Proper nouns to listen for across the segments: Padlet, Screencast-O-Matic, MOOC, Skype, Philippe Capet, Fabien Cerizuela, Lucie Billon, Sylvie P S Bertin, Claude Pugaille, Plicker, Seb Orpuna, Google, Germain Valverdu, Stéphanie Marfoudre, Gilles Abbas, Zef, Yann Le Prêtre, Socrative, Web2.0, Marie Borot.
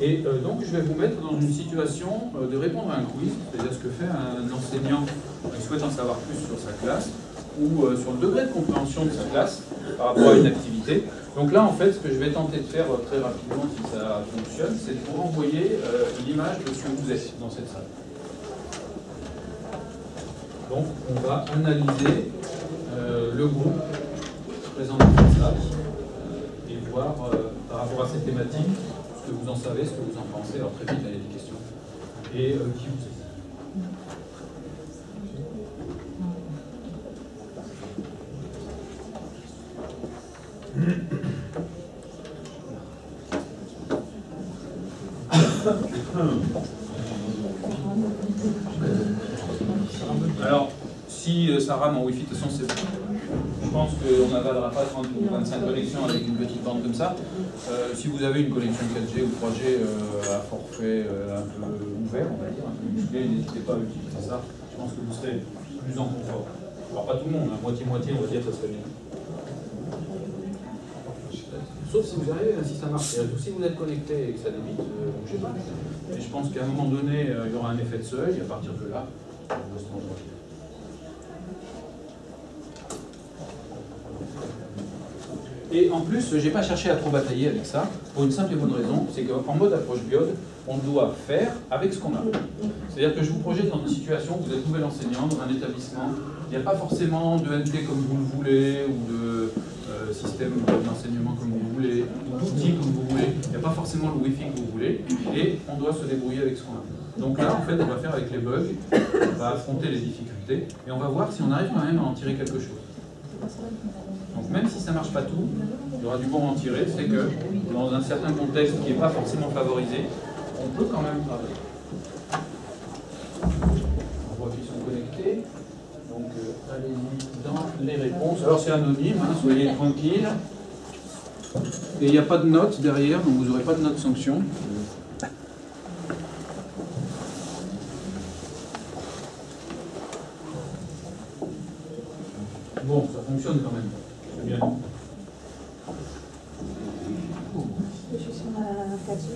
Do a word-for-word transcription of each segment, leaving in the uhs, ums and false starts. Et euh, donc je vais vous mettre dans une situation euh, de répondre à un quiz, c'est-à-dire ce que fait un enseignant qui souhaite en savoir plus sur sa classe, ou euh, sur le degré de compréhension de sa classe par rapport à une activité. Donc là en fait ce que je vais tenter de faire euh, très rapidement si ça fonctionne, c'est de vous renvoyer euh, l'image de ce que vous êtes dans cette salle. Donc on va analyser euh, le groupe présent dans cette salle euh, et voir euh, par rapport à cette thématique ce que vous en savez, ce que vous en pensez. Alors très vite, il y a des questions. Et euh, qui vous êtes ? Alors, si euh, ça rame en Wi-Fi, de toute façon, c'est bon. Je pense qu'on n'avalera pas trente ou vingt-cinq connexions avec une petite bande comme ça. Euh, si vous avez une connexion quatre G ou trois G euh, à forfait euh, un peu ouvert, on va dire, un peu musclé, n'hésitez pas à utiliser ça. Je pense que vous serez plus en confort. Alors, pas tout le monde, hein, moitié-moitié, on va dire, ça serait bien. Sauf si vous arrivez, si ça marche. Sauf si vous êtes connecté et que ça débite, euh, je sais pas. Et je pense qu'à un moment donné, euh, il y aura un effet de seuil, et à partir de là, on va se transformer. Et en plus, j'ai pas cherché à trop batailler avec ça, pour une simple et bonne raison, c'est qu'en mode approche biode, on doit faire avec ce qu'on a. C'est-à-dire que je vous projette dans une situation où vous êtes nouvel enseignant, dans un établissement, il n'y a pas forcément de N T comme vous le voulez, ou de euh, système d'enseignement comme vous le voulez, ou d'outils comme vous voulez, il n'y a pas forcément le Wi-Fi que vous voulez, et on doit se débrouiller avec ce qu'on a. Donc là, en fait, on va faire avec les bugs, on va affronter les difficultés, et on va voir si on arrive quand même à en tirer quelque chose. Donc même si ça ne marche pas tout, il y aura du bon à en tirer, c'est que dans un certain contexte qui n'est pas forcément favorisé, on peut quand même travailler. On voit qu'ils sont connectés, donc euh, allez-y dans les réponses. Alors c'est anonyme, hein, soyez tranquille. Et il n'y a pas de notes derrière, donc vous n'aurez pas de notes sanction. Bon, ça fonctionne quand même. C'est bien. Je suis sur la quatre G.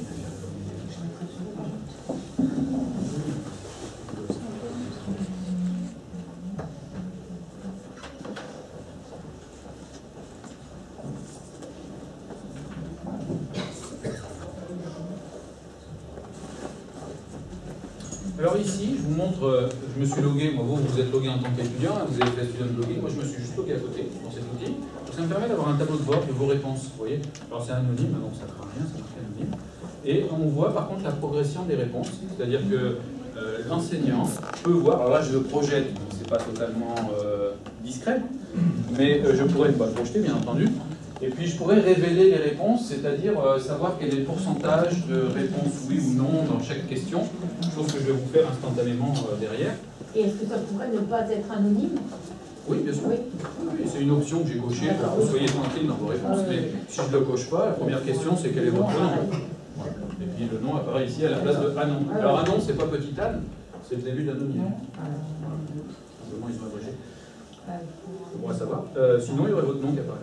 Alors ici, je vous montre... Je me suis logué, moi vous, vous êtes logué en tant qu'étudiant, hein, vous avez fait student logging, moi je me suis juste logué à côté dans cet outil. Donc ça me permet d'avoir un tableau de bord de vos réponses, vous voyez. Alors c'est anonyme, donc ça ne fera rien, c'est marqué anonyme. Et on voit par contre la progression des réponses, c'est-à-dire que euh, l'enseignant peut voir, alors là je le projette, donc c'est pas totalement euh, discret, mais euh, je pourrais bah, le projeter bien entendu, et puis je pourrais révéler les réponses, c'est-à-dire euh, savoir quel est le pourcentage de réponses oui ou non dans chaque question, chose que je vais vous faire instantanément euh, derrière. Et est-ce que ça pourrait ne pas être anonyme? Oui, bien sûr. Oui. Oui, c'est une option que j'ai cochée, alors vous soyez tranquille dans vos réponses, euh... mais si je ne le coche pas, la première question c'est quel est votre nom. Et puis le nom apparaît ici à la place de Anon. Alors Anon, c'est pas petit Anne, c'est le début d'anonyme. Comment ils sont abrégés? On pourra savoir. Euh, sinon, il y aurait votre nom qui apparaît.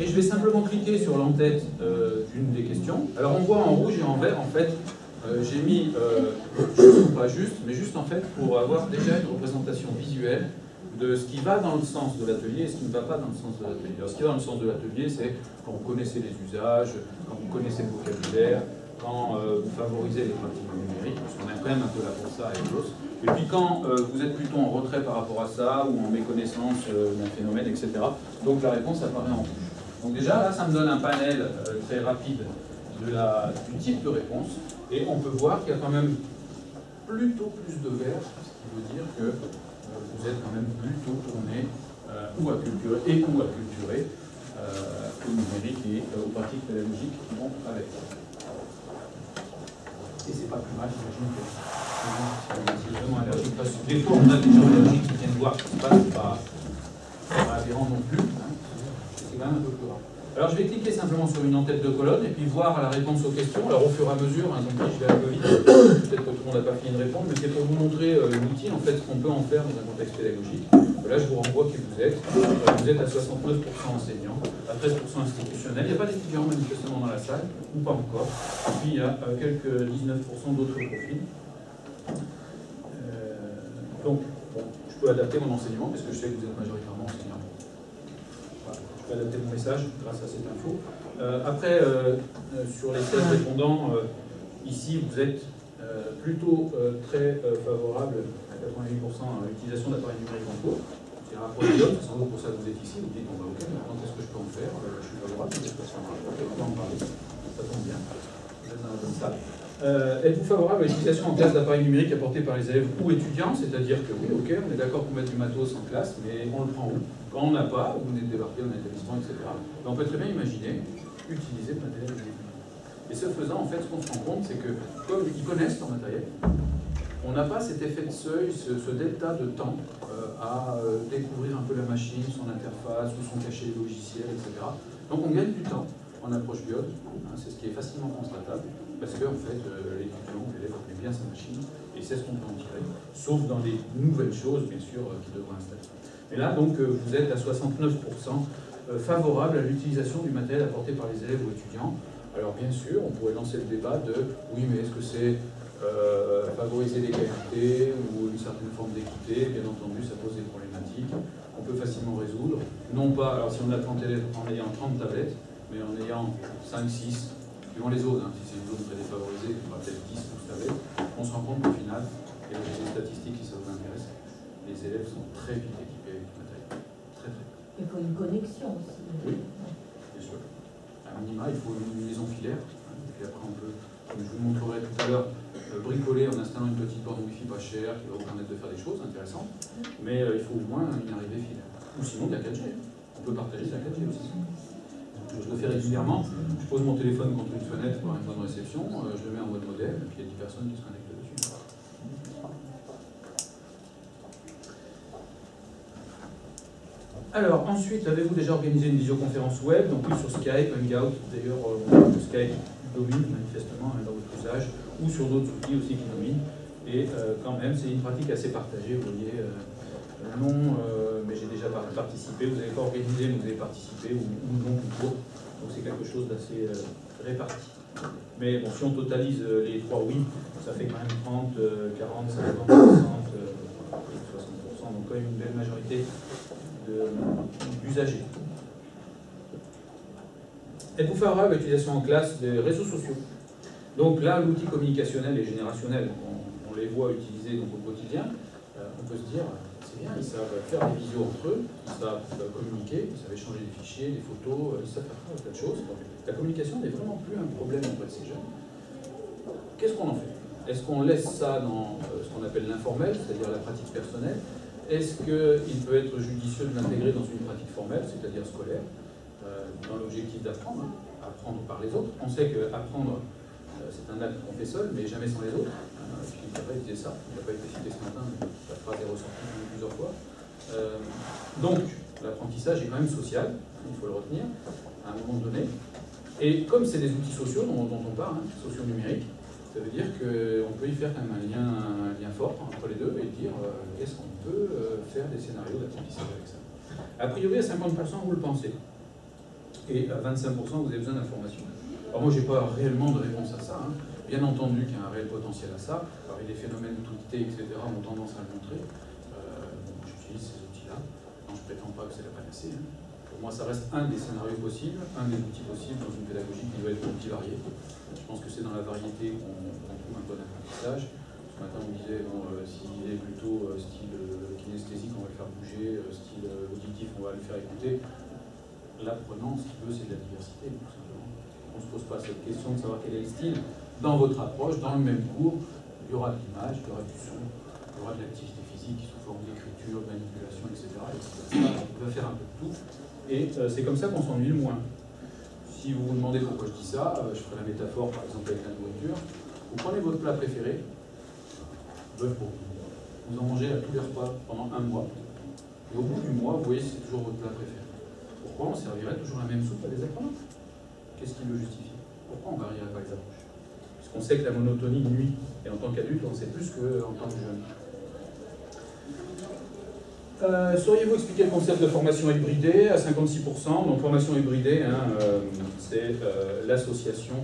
Et je vais simplement cliquer sur l'entête euh, d'une des questions. Alors on voit en rouge et en vert, en fait, euh, j'ai mis euh, juste ou pas juste, mais juste en fait pour avoir déjà une représentation visuelle de ce qui va dans le sens de l'atelier et ce qui ne va pas dans le sens de l'atelier. Alors ce qui va dans le sens de l'atelier, c'est quand vous connaissez les usages, quand vous connaissez le vocabulaire, quand euh, vous favorisez les pratiques numériques, parce qu'on a quand même un peu là pour ça et l'autre. Et puis quand euh, vous êtes plutôt en retrait par rapport à ça, ou en méconnaissance euh, d'un phénomène, et cetera. Donc la réponse apparaît en rouge. Donc déjà, là, ça me donne un panel euh, très rapide de la, du type de réponse, et on peut voir qu'il y a quand même plutôt plus de vert, ce qui veut dire que euh, vous êtes quand même plutôt tourné euh, ou acculturé, et ou acculturé euh, au numérique et euh, aux pratiques pédagogiques qui vont avec. Et c'est pas plus mal, j'imagine que c'est vraiment allergique. Parce que des fois, on a des gens allergiques qui viennent voir ce qui se passe, c'est pas aberrant non plus. C'est quand même un peu plus grave. Alors je vais cliquer simplement sur une en-tête de colonne et puis voir la réponse aux questions. Alors au fur et à mesure, hein, donc je vais un peu vite, peut-être que tout le monde n'a pas fini de répondre, mais c'est pour vous montrer euh, l'outil, en fait, ce qu'on peut en faire dans un contexte pédagogique. Là je vous renvoie qui vous êtes. Vous êtes à soixante-neuf pour cent enseignants, à treize pour cent institutionnels. Il n'y a pas d'étudiants manifestement dans la salle, ou pas encore. Et puis il y a euh, quelques dix-neuf pour cent d'autres profils. Euh, donc, bon, je peux adapter mon enseignement, parce que je sais que vous êtes majoritairement enseignants. Adapter mon message grâce à cette info. Euh, après, euh, euh, sur les seize répondants, euh, ici, vous êtes euh, plutôt euh, très euh, favorable à quatre-vingt-huit pour cent à l'utilisation d'appareils numériques en cours. C'est un rapport de l'autre, c'est sans doute pour ça que vous êtes ici. Vous dites, bon, bah, ok, maintenant, qu'est-ce que je peux en faire? euh, Je suis favorable, je ne sais pas si on va en parler. Ça tombe bien. Vous êtes dans la bonne salle. Euh, Êtes-vous favorable à l'utilisation en classe d'appareils numériques apportés par les élèves ou étudiants? C'est-à-dire que oui, ok, on est d'accord pour mettre du matos en classe, mais on le prend où? Quand on n'a pas, ou on est débarqué, on est établissement, et cetera. Et on peut très bien imaginer utiliser le matériel des étudiants. Et ce faisant, en fait, ce qu'on se rend compte, c'est que comme ils connaissent leur matériel, on n'a pas cet effet de seuil, ce, ce delta de temps euh, à euh, découvrir un peu la machine, son interface, ou son cachet logiciel, et cetera. Donc on gagne du temps en approche biode, hein, c'est ce qui est facilement constatable, parce que en fait, euh, l'étudiant, l'élève connaît bien sa machine, et c'est ce qu'on peut en tirer, sauf dans des nouvelles choses, bien sûr, euh, qu'il devra installer. Et là, donc, euh, vous êtes à soixante-neuf pour cent favorable à l'utilisation du matériel apporté par les élèves ou étudiants. Alors, bien sûr, on pourrait lancer le débat de « oui, mais est-ce que c'est euh, favoriser les qualités ou une certaine forme d'équité ?» Bien entendu, ça pose des problématiques qu'on peut facilement résoudre. Non pas, alors si on a trente élèves en ayant trente tablettes, mais en ayant cinq, six, suivant les zones, hein, si c'est une zone très défavorisée, il y aura peut-être dix, douze tablettes, on se rend compte qu'au final, et les statistiques, si ça vous intéresse, les élèves sont très vite équipés avec le matériel. Très, très vite. Il faut une connexion aussi. Oui, bien sûr. À minima, il faut une liaison filaire. Et puis après, on peut, comme je vous montrerai tout à l'heure, bricoler en installant une petite borne Wi-Fi pas chère qui va vous permettre de faire des choses intéressantes. Mais il faut au moins une arrivée filaire. Ou sinon, de la quatre G. On peut partager de la quatre G aussi. Je le fais régulièrement, je pose mon téléphone contre une fenêtre pour une bonne réception, je le mets en mode modem, et puis il y a dix personnes qui se connectent dessus. Alors, ensuite, avez-vous déjà organisé une visioconférence web? Donc oui, sur Skype, Hangout, d'ailleurs, euh, Skype domine manifestement dans votre usage, ou sur d'autres outils aussi qui dominent, et euh, quand même, c'est une pratique assez partagée, vous voyez. Euh, Non, euh, mais j'ai déjà participé, vous n'avez pas organisé, mais vous avez participé, ou, ou non, ou court. Donc c'est quelque chose d'assez euh, réparti. Mais bon, si on totalise euh, les trois oui, ça fait quand même trente, quarante, cinquante, soixante, soixante pour cent, donc quand même une belle majorité d'usagers. Êtes-vous favorable à l'utilisation en classe des réseaux sociaux? Donc là, l'outil communicationnel et générationnel, on, on les voit utiliser donc, au quotidien, euh, on peut se dire... Ils savent faire des visios entre eux, ils savent communiquer, ils savent échanger des fichiers, des photos, ils savent faire plein de choses. Donc, la communication n'est vraiment plus un problème auprès de ces jeunes. Qu'est-ce qu'on en fait? Est-ce qu'on laisse ça dans ce qu'on appelle l'informel, c'est-à-dire la pratique personnelle? Est-ce qu'il peut être judicieux de l'intégrer dans une pratique formelle, c'est-à-dire scolaire, dans l'objectif d'apprendre, apprendre par les autres? On sait qu'apprendre, c'est un acte qu'on fait seul, mais jamais sans les autres. Philippe Capet disait ça, il n'a pas été cité ce matin, mais la phrase est ressortie plusieurs fois. Euh, donc, l'apprentissage est quand même social, il faut le retenir, à un moment donné. Et comme c'est des outils sociaux dont, dont on parle, hein, sociaux numériques, ça veut dire qu'on peut y faire quand même un lien, un lien fort entre les deux et dire euh, est-ce qu'on peut euh, faire des scénarios d'apprentissage avec ça? A priori, à cinquante pour cent, vous le pensez. Et à vingt-cinq pour cent, vous avez besoin d'informations. Alors moi, je n'ai pas réellement de réponse à ça. Hein. Bien entendu qu'il y a un réel potentiel à ça. Alors, les phénomènes d'utilité, et cetera ont tendance à le montrer. Euh, bon, j'utilise ces outils-là. Je ne prétends pas que c'est la panacée. Hein. Pour moi, ça reste un des scénarios possibles, un des outils possibles dans une pédagogie qui doit être multivariée. Je pense que c'est dans la variété qu'on trouve un bon apprentissage. Ce matin, on disait, bon, euh, s'il est plutôt euh, style euh, kinesthésique, on va le faire bouger. Euh, style euh, auditif, on va le faire écouter. L'apprenant, ce qu'il veut, c'est de la diversité, tout simplement. On ne se pose pas cette question de savoir quel est le style. Dans votre approche, dans le même cours, il y aura de l'image, il y aura du son, il y aura de l'activité physique sous forme d'écriture, de manipulation, et cetera. On va faire un peu de tout. Et euh, c'est comme ça qu'on s'ennuie le moins. Si vous vous demandez pourquoi je dis ça, euh, je ferai la métaphore par exemple avec la nourriture. Vous prenez votre plat préféré, bœuf bourguignon. Vous en mangez à tous les repas pendant un mois. Et au bout du mois, vous voyez c'est toujours votre plat préféré. pourquoi on servirait toujours la même soupe à des accroches? Qu'est-ce qui le justifie? Pourquoi on ne varierait pas les approches? Puisqu'on sait que la monotonie nuit, et en tant qu'adulte, on sait plus qu'en tant que jeune. Euh, Sauriez-vous expliquer le concept de formation hybridée à cinquante-six pour cent? Donc formation hybridée, hein, euh, c'est euh, l'association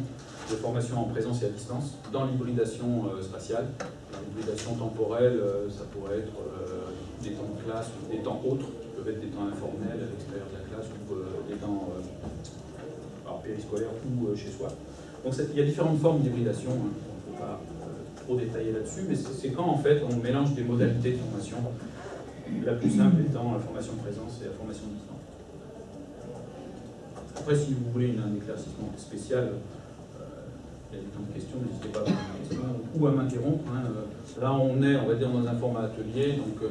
de formation en présence et à distance dans l'hybridation euh, spatiale. L'hybridation temporelle, euh, ça pourrait être euh, des temps de classe ou des temps autres, qui peuvent être des temps informels à l'extérieur de la classe ou euh, des temps euh, alors, périscolaires ou euh, chez soi. Donc il y a différentes formes d'hybridation, hein, on ne peut pas euh, trop détailler là-dessus, mais c'est quand en fait on mélange des modalités de formation. La plus simple étant la formation de présence et la formation de distance. Après, si vous voulez un éclaircissement spécial, euh, il y a des temps de questions, n'hésitez pas à poser des questions ou à m'interrompre. Hein. Là, on est, on va dire, dans un format atelier, donc euh,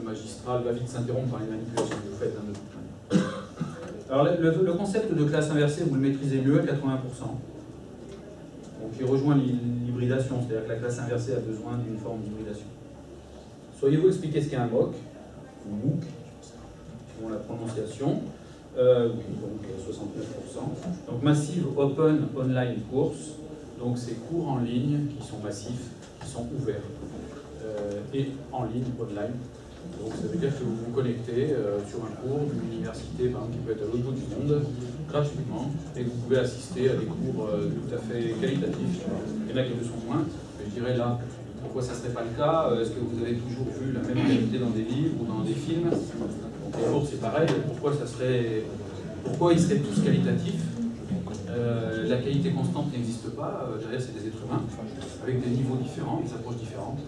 le magistral va vite s'interrompre par les manipulations que vous faites d'un autre point. Alors, le, le concept de classe inversée, vous le maîtrisez mieux à quatre-vingts pour cent. Donc, il rejoint l'hybridation, c'est-à-dire que la classe inversée a besoin d'une forme d'hybridation. Sauriez-vous expliquer ce qu'est un M O C, ou MOOC, selon la prononciation? euh, Oui, donc soixante-neuf pour cent. Donc Massive Open Online Course, donc ces cours en ligne qui sont massifs, qui sont ouverts, euh, et en ligne, online. Donc ça veut dire que vous vous connectez euh, sur un cours d'une université, par exemple, qui peut être à l'autre bout du monde, gratuitement, et vous pouvez assister à des cours euh, tout à fait qualitatifs. Il y en a qui le sont moins, mais je dirais là, pourquoi ça ne serait pas le cas? Est-ce que vous avez toujours vu la même qualité dans des livres ou dans des films? Donc, les cours, c'est pareil. Pourquoi, ça serait... Pourquoi ils seraient tous qualitatifs? euh, La qualité constante n'existe pas. Derrière, c'est des êtres humains, avec des niveaux différents, des approches différentes.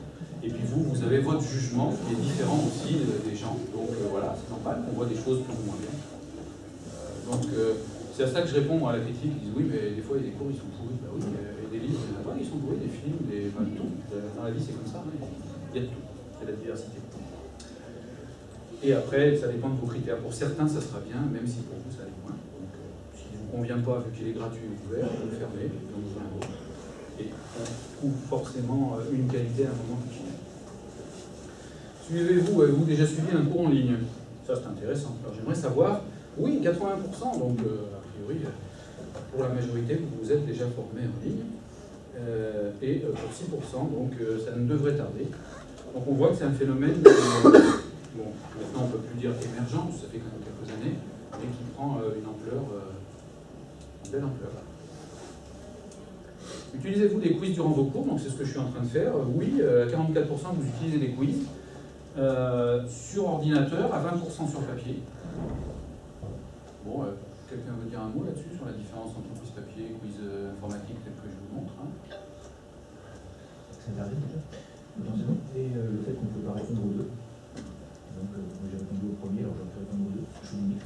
Et puis vous, vous avez votre jugement qui est différent aussi des gens. Donc euh, voilà, c'est normal qu'on voit des choses plus ou moins bien. Euh, donc euh, c'est à ça que je réponds à la critique. Ils disent oui, mais des fois, il y a des cours, ils sont pourris. Bah oui, et des livres, ils sont pourris, des films, des... Enfin, tout. Dans la vie, c'est comme ça, il y a de tout, il y a de la diversité. Et après, ça dépend de vos critères. Pour certains, ça sera bien, même si pour vous, ça l'est moins. Donc, euh, s'il ne vous convient pas, vu qu'il est gratuit ou ouvert, vous le fermez, donc vous en avez. Et on trouve forcément euh, une qualité à un moment donné. Suivez-vous, avez-vous déjà suivi un cours en ligne? Ça, c'est intéressant. Alors, j'aimerais savoir, oui, quatre-vingts pour cent, donc euh, a priori, pour la majorité, vous vous êtes déjà formé en ligne. Euh, et pour six pour cent, donc euh, ça ne devrait tarder. Donc on voit que c'est un phénomène, euh, bon, maintenant on ne peut plus dire émergent, ça fait quand même quelques années, mais qui prend euh, une ampleur, euh, une belle ampleur. Utilisez-vous des quiz durant vos cours? Donc c'est ce que je suis en train de faire. Oui, euh, à quarante-quatre pour cent vous utilisez des quiz euh, sur ordinateur, à vingt pour cent sur papier. Bon, euh, quelqu'un veut dire un mot là-dessus, sur la différence entre quiz papier et quiz euh, informatique tel que je vous montre, hein. C'est interdit déjà. Et euh, le fait qu'on ne peut pas répondre aux deux. Donc euh, moi j'ai répondu au premier, alors j'aurais pu répondre aux deux. Je suis unique.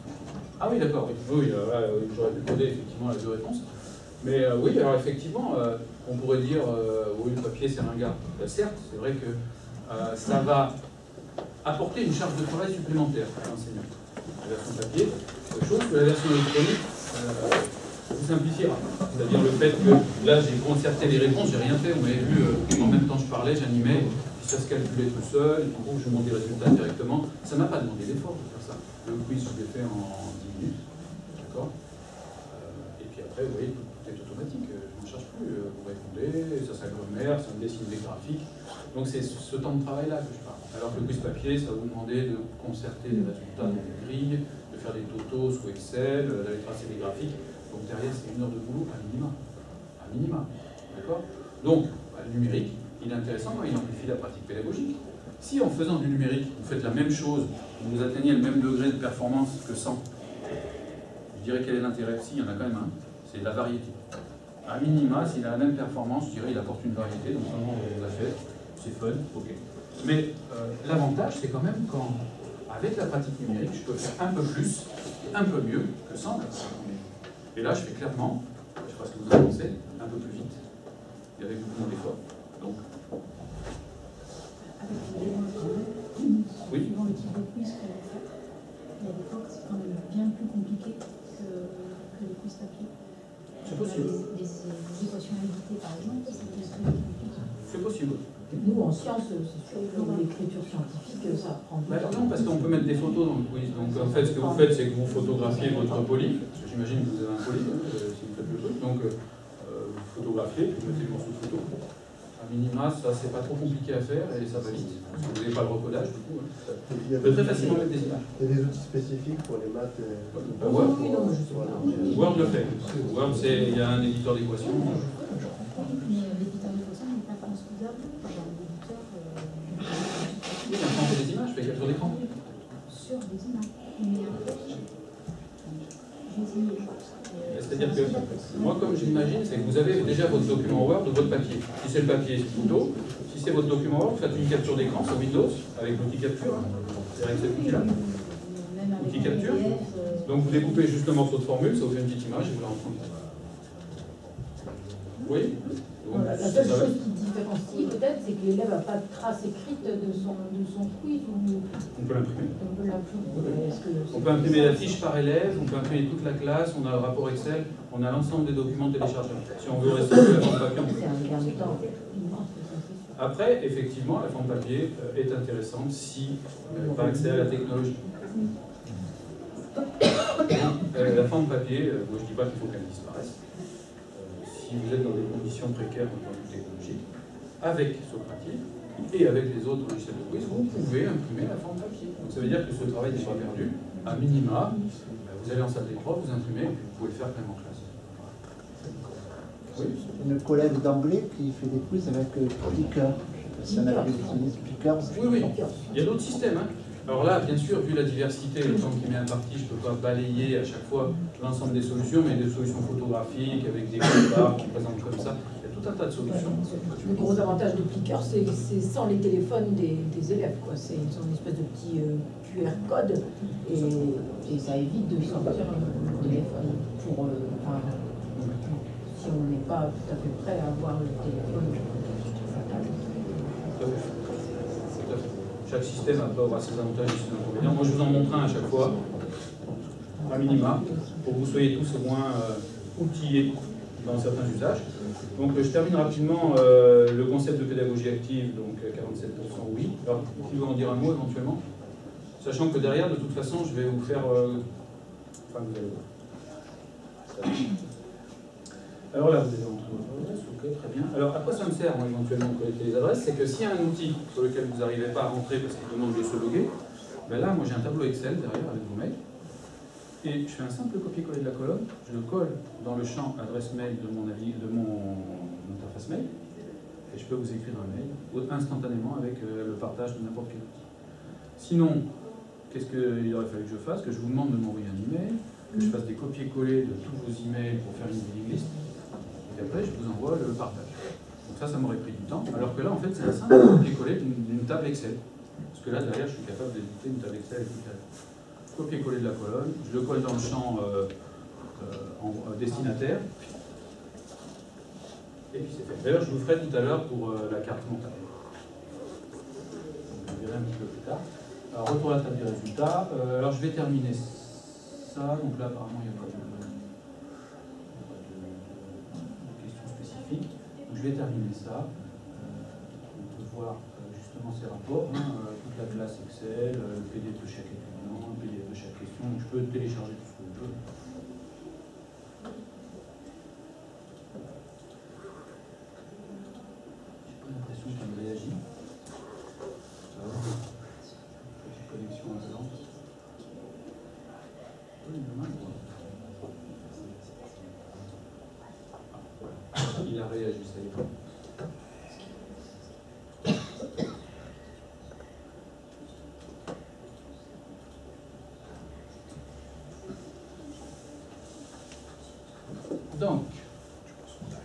Ah oui, d'accord. Oui, oui euh, j'aurais pu coder effectivement les deux réponses. Mais euh, oui, alors effectivement, euh, on pourrait dire euh, oui, le papier c'est ringard. Ben, certes, c'est vrai que euh, ça va apporter une charge de travail supplémentaire à l'enseignant. La version papier, quelque chose que la version électronique euh, vous simplifiera. C'est-à-dire le fait que là j'ai concerté les réponses, j'ai rien fait, vous m'avez vu, euh, en même temps je parlais, j'animais, puis ça se calculait tout seul, et du coup je monte les résultats directement. Ça ne m'a pas demandé d'effort de faire ça. Le quiz je l'ai fait en dix minutes, d'accord euh, et puis après, vous voyez, tout, tout est automatique, je ne cherche plus, vous répondez, ça s'agglomère, ça me dessine des graphiques. Donc c'est ce temps de travail-là que je parle. Alors que le quiz papier, ça va vous demander de concerter les résultats dans les grilles, de faire des totos sous Excel, d'aller tracer des graphiques. Donc derrière, c'est une heure de boulot à minima. À minima. D'accord? Donc, bah, le numérique, il est intéressant, il amplifie la pratique pédagogique. Si en faisant du numérique, vous faites la même chose, vous atteignez le même degré de performance que sans, je dirais quel est l'intérêt? Si, il y en a quand même un, c'est la variété. À minima, s'il a la même performance, je dirais qu'il apporte une variété, donc seulement on vous a fait. C'est fun, ok. Mais euh, l'avantage, c'est quand même quand, avec la pratique numérique, je peux faire un peu plus, et un peu mieux que sans la pratique numérique. Et là, je fais clairement, je ne sais pas ce que vous en pensez, un peu plus vite, et avec beaucoup moins d'efforts. Donc. Avec les éléments oui. Suivant le type de quiz qu'on a fait, il y a des fois que c'est quand même bien plus compliqué que, que les quiz papier. C'est possible. Des équations méditées, par exemple, c'est plus compliqué. C'est possible. Nous, en science, c'est sûr que l'écriture scientifique, ça prend du bah, temps. Non, parce qu'on peut mettre des photos dans le quiz. Donc en fait, ce que vous faites, c'est que vous photographiez votre polype, parce que j'imagine que vous avez un polype, hein, si vous faites le truc. Donc euh, vous photographiez, puis vous mettez le morceau de photo. À minima, ça, c'est pas trop compliqué à faire et ça va vite. Parce que vous n'avez pas le recodage, du coup. Hein. Peut très facilement mettre des images. Il y a des outils spécifiques pour les maths et... bah, Word, oui, non, je Word le fait. Word, il y a un éditeur d'équations. Sur l'écran ? Sur des images. C'est-à-dire que moi, comme j'imagine, c'est que vous avez déjà votre document Word ou votre papier. Si c'est le papier, c'est photo. Si c'est votre document Word, vous faites une capture d'écran sur Windows avec l'outil capture. C'est avec cet outil-là. Outil capture. Donc vous découpez juste le morceau de formule, ça vous fait une petite image et vous la rentrez. Oui ? Donc, la seule chose qui différencie peut-être, c'est que l'élève n'a pas de trace écrite de son, de son quiz. Ou... on peut l'imprimer. On peut l'imprimer. On peut imprimer la fiche par élève, on peut imprimer toute la classe, on a le rapport Excel, on a l'ensemble des documents téléchargeables. Si on veut rester sur la forme papier, on peut. C'est un gain de temps. Après, effectivement, la forme papier est intéressante si on n'a pas accès à la technologie. euh, la forme papier, moi je ne dis pas qu'il faut qu'elle disparaisse. Si vous êtes dans des conditions précaires en termes technologiques, avec Socrative et avec les autres logiciels de quiz, vous pouvez imprimer la forme papier. Donc ça veut dire que ce travail n'est pas perdu. À minima, vous allez en salle des profs, vous imprimez, et vous pouvez le faire même en classe. Oui. Une collègue d'anglais qui fait des quiz avec Plicker. Je sais pas si on avait utilisé Plicker. Oui, oui. Il y a d'autres systèmes. Hein. Alors là, bien sûr, vu la diversité, le temps qui m'est imparti, je ne peux pas balayer à chaque fois l'ensemble des solutions, mais il y a des solutions photographiques avec des barres qui présentent comme ça. Il y a tout un tas de solutions. Ouais, le gros avantage de Plicker, c'est sans les téléphones des, des élèves. C'est une espèce de petit euh, Q R code et, et ça évite de sortir le téléphone pour, euh, enfin, si on n'est pas tout à fait prêt à avoir le téléphone. Tout à fait. Chaque système apporte ses avantages et ses inconvénients. Moi, je vous en montre un à chaque fois, à minima, pour que vous soyez tous au moins euh, outillés dans certains usages. Donc, je termine rapidement euh, le concept de pédagogie active, donc quarante-sept pour cent oui. Alors, qui veut en dire un mot éventuellement? Sachant que derrière, de toute façon, je vais vous faire... Euh... Enfin, vous allez voir. Alors là, vous avez entre... Ok, très bien. Alors, à quoi ça me sert, moi, éventuellement, de collecter les adresses? C'est que s'il y a un outil sur lequel vous n'arrivez pas à rentrer parce qu'il demande de se loguer, ben là, moi, j'ai un tableau Excel derrière avec vos mails, et je fais un simple copier-coller de la colonne, je le colle dans le champ adresse mail de mon, avis, de mon interface mail, et je peux vous écrire un mail instantanément avec euh, le partage de n'importe quel outil. Sinon, qu'est-ce qu'il aurait fallu que je fasse? Que je vous demande de m'envoyer un email, que je fasse des copier-coller de tous vos emails pour faire une mailing list. Et après, je vous envoie le partage. Donc ça, ça m'aurait pris du temps. Alors que là, en fait, c'est un simple copier-coller d'une table Excel. Parce que là, derrière, je suis capable d'éditer une table Excel. Copier-coller de la colonne. Je le colle dans le champ euh, euh, en, euh, destinataire. Et puis c'est fait. D'ailleurs, je vous ferai tout à l'heure pour euh, la carte mentale. Vous verrez un petit peu plus tard. Alors, retour à la table des résultats. Euh, alors, je vais terminer ça. Donc là, apparemment, il n'y a pas de... Donc, je vais terminer ça. Euh, on peut voir euh, justement ces rapports, hein, euh, toute la classe Excel, euh, le P D F de chaque étudiant, le P D F de chaque question. Donc, je peux télécharger tout ce que je veux. J'ai pas l'impression qu'il me réagit. Ah, petite connexion à l'avant. Oui, demain, quoi. Il a réagi, ça y est. Donc, vous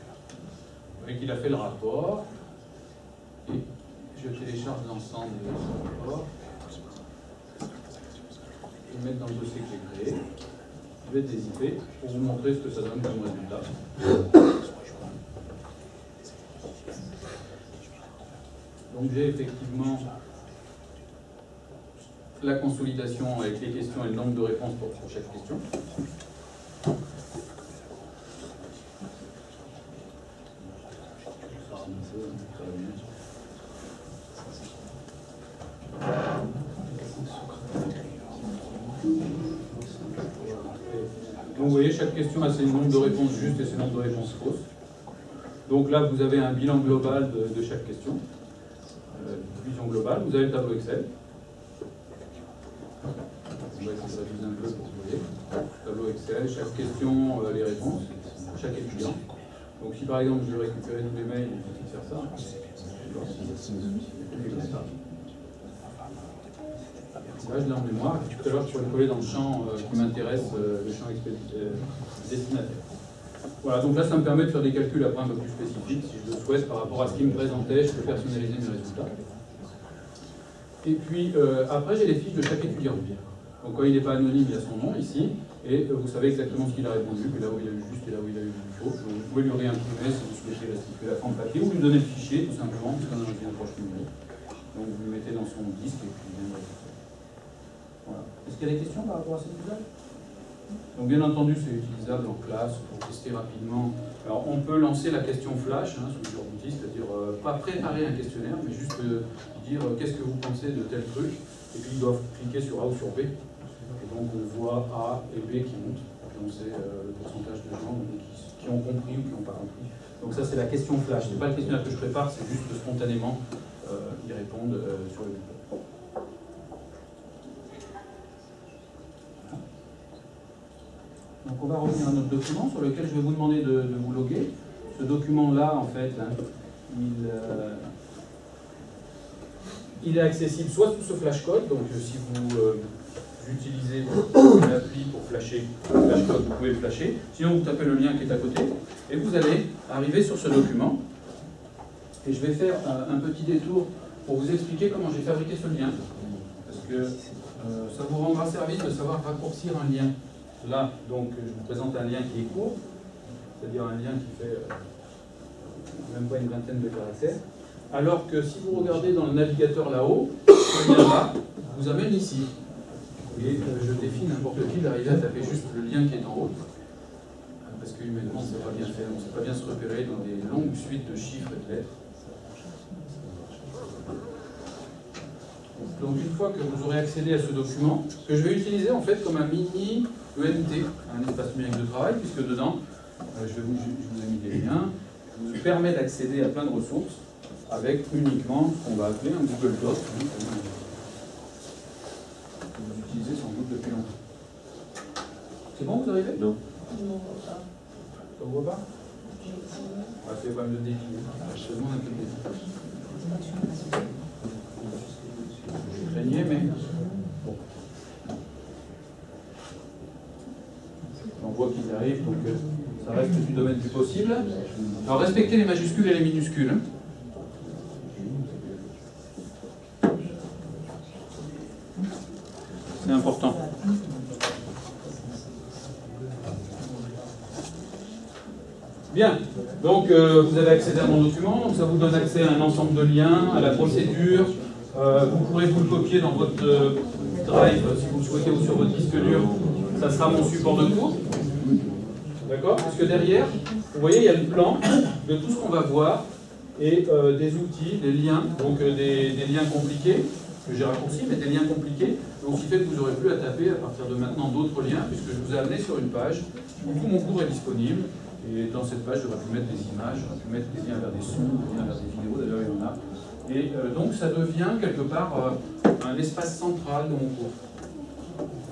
voyez qu'il a fait le rapport. Et je télécharge l'ensemble de ce rapport. Je vais le mettre dans le dossier que j'ai créé. Je vais dézipper pour vous montrer ce que ça donne comme résultat. Donc j'ai effectivement la consolidation avec les questions et le nombre de réponses pour chaque question. Donc vous voyez, chaque question a ses nombres de réponses justes et ses nombres de réponses fausses. Donc là, vous avez un bilan global de, de chaque question, euh, vision globale. Vous avez le tableau Excel. On va essayer de réviser un peu pour que vous voyez. Tableau Excel, chaque question, euh, les réponses, chaque étudiant. Donc si par exemple je veux récupérer tous les mails, il faut faire ça. Là je l'ai en mémoire, tout à l'heure je pourrais le coller dans le champ euh, qui m'intéresse, euh, le champ euh, destinataire. Voilà, donc là ça me permet de faire des calculs après un peu plus spécifiques, si je le souhaite, par rapport à ce qui me présentait, je peux personnaliser mes résultats. Et puis euh, après j'ai les fiches de chaque étudiant. Donc quand il n'est pas anonyme, il y a son nom ici, et euh, vous savez exactement ce qu'il a répondu, que là où il a eu juste et là où il a eu du faux. Vous pouvez lui réimprimer si vous souhaitez restituer la forme papier, ou lui donner le fichier tout simplement, parce qu'on a une approche numérique. Donc vous le mettez dans son disque et puis bien. Voilà. Est-ce qu'il y a des questions par rapport à cet usage? Donc bien entendu, c'est utilisable en classe pour tester rapidement. Alors on peut lancer la question flash, hein, sous le outil, c'est-à-dire euh, pas préparer un questionnaire, mais juste euh, dire euh, qu'est-ce que vous pensez de tel truc, et puis ils doivent cliquer sur A ou sur B. Et donc on voit A et B qui montent, et on sait euh, le pourcentage de gens donc, qui, qui ont compris ou qui n'ont pas compris. Donc ça c'est la question flash, c'est pas le questionnaire que je prépare, c'est juste que spontanément euh, ils répondent euh, sur le Google. Donc on va revenir à notre document sur lequel je vais vous demander de, de vous loguer. Ce document-là, en fait, hein, il, euh, il est accessible soit sous ce flashcode, donc si vous euh, utilisez une appli pour flasher le flashcode, vous pouvez le flasher. Sinon, vous tapez le lien qui est à côté, et vous allez arriver sur ce document. Et je vais faire un, un petit détour pour vous expliquer comment j'ai fabriqué ce lien. Parce que euh, ça vous rendra service de savoir raccourcir un lien. Là, donc, je vous présente un lien qui est court, c'est-à-dire un lien qui fait euh, même pas une vingtaine de caractères, alors que si vous regardez dans le navigateur là-haut, ce lien-là vous amène ici. Et euh, je défie n'importe qui d'arriver à taper juste le lien qui est en haut, parce que humainement, c'est pas bien fait, on ne sait pas bien se repérer dans des longues suites de chiffres et de lettres. Donc une fois que vous aurez accédé à ce document, que je vais utiliser en fait comme un mini E M T, un espace numérique de travail, puisque dedans, euh, je, vous, je vous ai mis des liens, qui vous permet d'accéder à plein de ressources, avec uniquement ce qu'on va appeler un Google Doc, hein, que vous utilisez sans doute depuis longtemps. C'est bon, vous arrivez? Non. Non, on ne voit pas. On ne voit pas? C'est pas mieux de défiler. Je te demande un peu de défiler. Mais bon. On voit qu'ils arrivent, donc euh, ça reste du domaine du possible. Alors respectez les majuscules et les minuscules. C'est important. Bien, donc euh, vous avez accédé à mon document, donc ça vous donne accès à un ensemble de liens, à la procédure. Euh, vous pourrez vous le copier dans votre euh, drive si vous le souhaitez ou sur votre disque dur, ça sera mon support de cours. D'accord? Parce que derrière, vous voyez, il y a le plan de tout ce qu'on va voir et euh, des outils, des liens, donc euh, des, des liens compliqués, que j'ai raccourcis, mais des liens compliqués. Donc ce qui fait que vous n'aurez plus à taper à partir de maintenant d'autres liens, puisque je vous ai amené sur une page où tout mon cours est disponible. Et dans cette page, j'aurais pu mettre des images, j'aurais pu mettre des liens vers des sons, des liens vers des vidéos, d'ailleurs il y en a. Et euh, donc ça devient quelque part euh, un espace central de mon cours.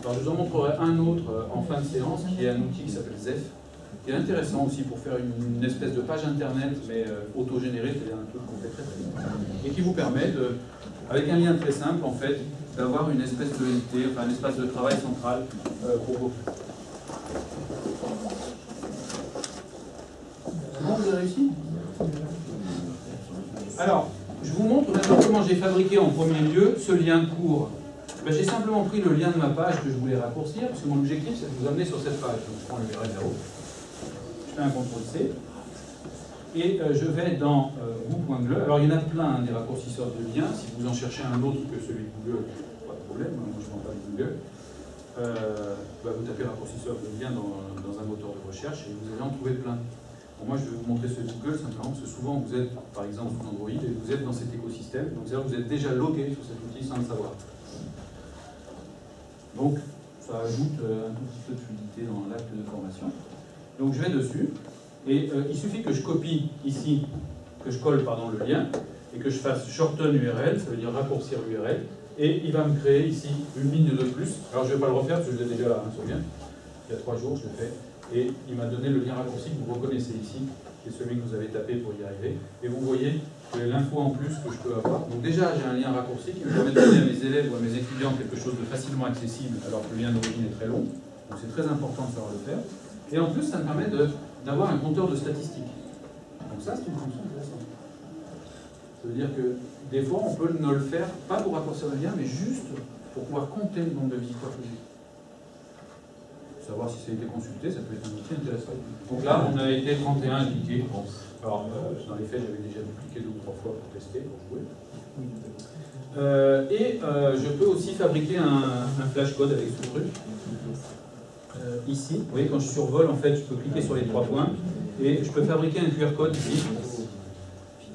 Alors je vous en montrerai un autre euh, en fin de séance, qui est un outil qui s'appelle Zef, qui est intéressant aussi pour faire une, une espèce de page internet, mais euh, autogénérée, c'est-à-dire un truc qu'on fait très très bien. Et qui vous permet, de, avec un lien très simple en fait, d'avoir une espèce de unité, enfin un espace de travail central euh, pour vos cours. Bon, vous avez réussi? Alors, je vous montre maintenant comment j'ai fabriqué en premier lieu ce lien court. Ben, j'ai simplement pris le lien de ma page que je voulais raccourcir, parce que mon objectif c'est de vous amener sur cette page. Donc, je prends le U R L, je fais un contrôle C, et euh, je vais dans euh, Google. Alors, il y en a plein hein, des raccourcisseurs de liens. Si vous en cherchez un autre que celui de Google, pas de problème, moi je ne prends pas de Google. Euh, ben, vous tapez raccourcisseur de lien dans, dans un moteur de recherche et vous allez en trouver plein. Bon, moi, je vais vous montrer ce Google simplement parce que souvent vous êtes, par exemple, sous Android et vous êtes dans cet écosystème, donc vous êtes déjà logué sur cet outil sans le savoir. Donc, ça ajoute un tout petit peu de fluidité dans l'acte de formation. Donc je vais dessus, et euh, il suffit que je copie ici, que je colle pardon, le lien, et que je fasse shorten U R L, ça veut dire raccourcir U R L, et il va me créer ici une ligne de plus. Alors je ne vais pas le refaire parce que je l'ai déjà là, hein, c'est bien. Il y a trois jours je l'ai fait, et il m'a donné le lien raccourci que vous reconnaissez ici, qui est celui que vous avez tapé pour y arriver, et vous voyez l'info en plus que je peux avoir. Donc déjà j'ai un lien raccourci qui me permet de donner à mes élèves ou à mes étudiants quelque chose de facilement accessible, alors que le lien d'origine est très long, donc c'est très important de savoir le faire. Et en plus ça me permet d'avoir un compteur de statistiques. Donc ça c'est une fonction intéressante. Ça veut dire que des fois on peut ne le faire pas pour raccourcir le lien, mais juste pour pouvoir compter le nombre de visiteurs que j'ai. Savoir si ça a été consulté, ça peut être un outil intéressant. Donc là, on a été trente et un cliqués. Alors, euh, dans les faits, j'avais déjà cliqué deux ou trois fois pour tester, pour jouer. Euh, et euh, je peux aussi fabriquer un, un flashcode avec ce truc. Euh, ici, vous voyez, quand je survole, en fait, je peux cliquer sur les trois points et je peux fabriquer un Q R code ici.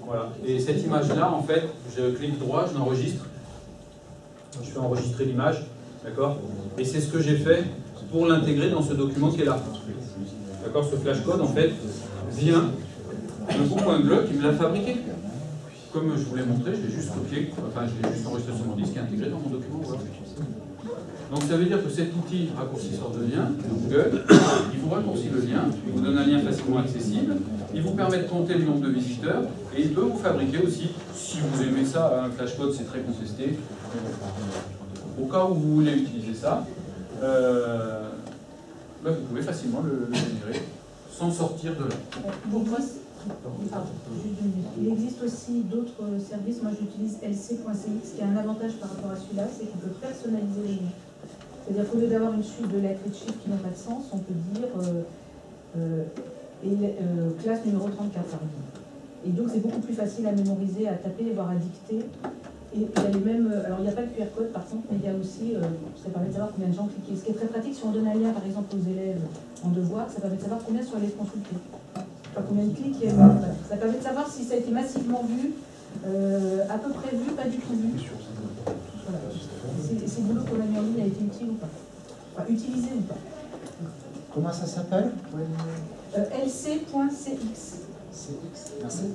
Voilà. Et cette image-là, en fait, je clique droit, je l'enregistre. Je fais enregistrer l'image, d'accord? Et c'est ce que j'ai fait pour l'intégrer dans ce document qui est là. D'accord, ce flashcode, en fait, vient d'un bon point bleu qui me l'a fabriqué. Comme je vous l'ai montré, je l'ai juste copié, enfin, je l'ai juste enregistré sur mon disque et intégré dans mon document. Voilà. Donc, ça veut dire que cet outil raccourcisseur de lien, Google, il vous raccourcit le lien, il vous donne un lien facilement accessible, il vous permet de compter le nombre de visiteurs, et il peut vous fabriquer aussi, si vous aimez ça, un flashcode, c'est très contesté. Au cas où vous voulez utiliser ça, Euh, bah vous pouvez facilement le, le générer sans sortir de là. Pourquoi enfin, il existe aussi d'autres services. Moi, j'utilise L C point C X qui a un avantage par rapport à celui-là, c'est qu'on peut personnaliser les liens. C'est-à-dire qu'au lieu d'avoir une suite de lettres et de chiffres qui n'ont pas de sens, on peut dire euh, euh, et, euh, classe numéro trente-quatre. Et donc, c'est beaucoup plus facile à mémoriser, à taper, voire à dicter. Et il y a les mêmes, alors il n'y a pas le Q R code par exemple, mais il y a aussi, euh, ça permet de savoir combien de gens cliquent. Ce qui est très pratique, si on donne un lien par exemple aux élèves en devoir, ça permet de savoir combien sont allés se consulter. Enfin, combien de clics il y a eu. Ça permet de savoir si ça a été massivement vu, euh, à peu près vu, pas du tout vu. Voilà. C'est le boulot qu'on a mis en ligne a été utile ou pas. Enfin, utilisé ou pas. Comment ça s'appelle euh, L C point C X. C X, merci.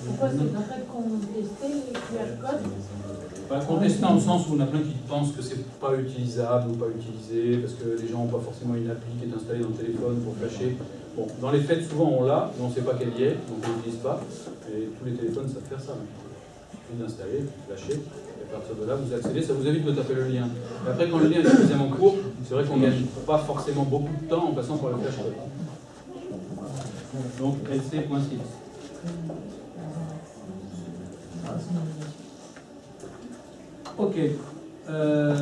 Pourquoi c'est en fait contester les Q R codes? Bah, contester dans le sens où on a plein qui pensent que c'est pas utilisable ou pas utilisé, parce que les gens n'ont pas forcément une appli qui est installée dans le téléphone pour flasher. Bon, dans les faits, souvent on l'a, mais on ne sait pas qu'elle y est, donc on l'utilise pas. Et tous les téléphones savent faire ça. Il suffit d'installer, flasher, et à partir de là, vous accédez, ça vous évite de taper le lien. Et après, quand le lien est suffisamment court, c'est vrai qu'on ne gagne pas forcément beaucoup de temps en passant par le flash code. Donc, L C point six. Ok, euh,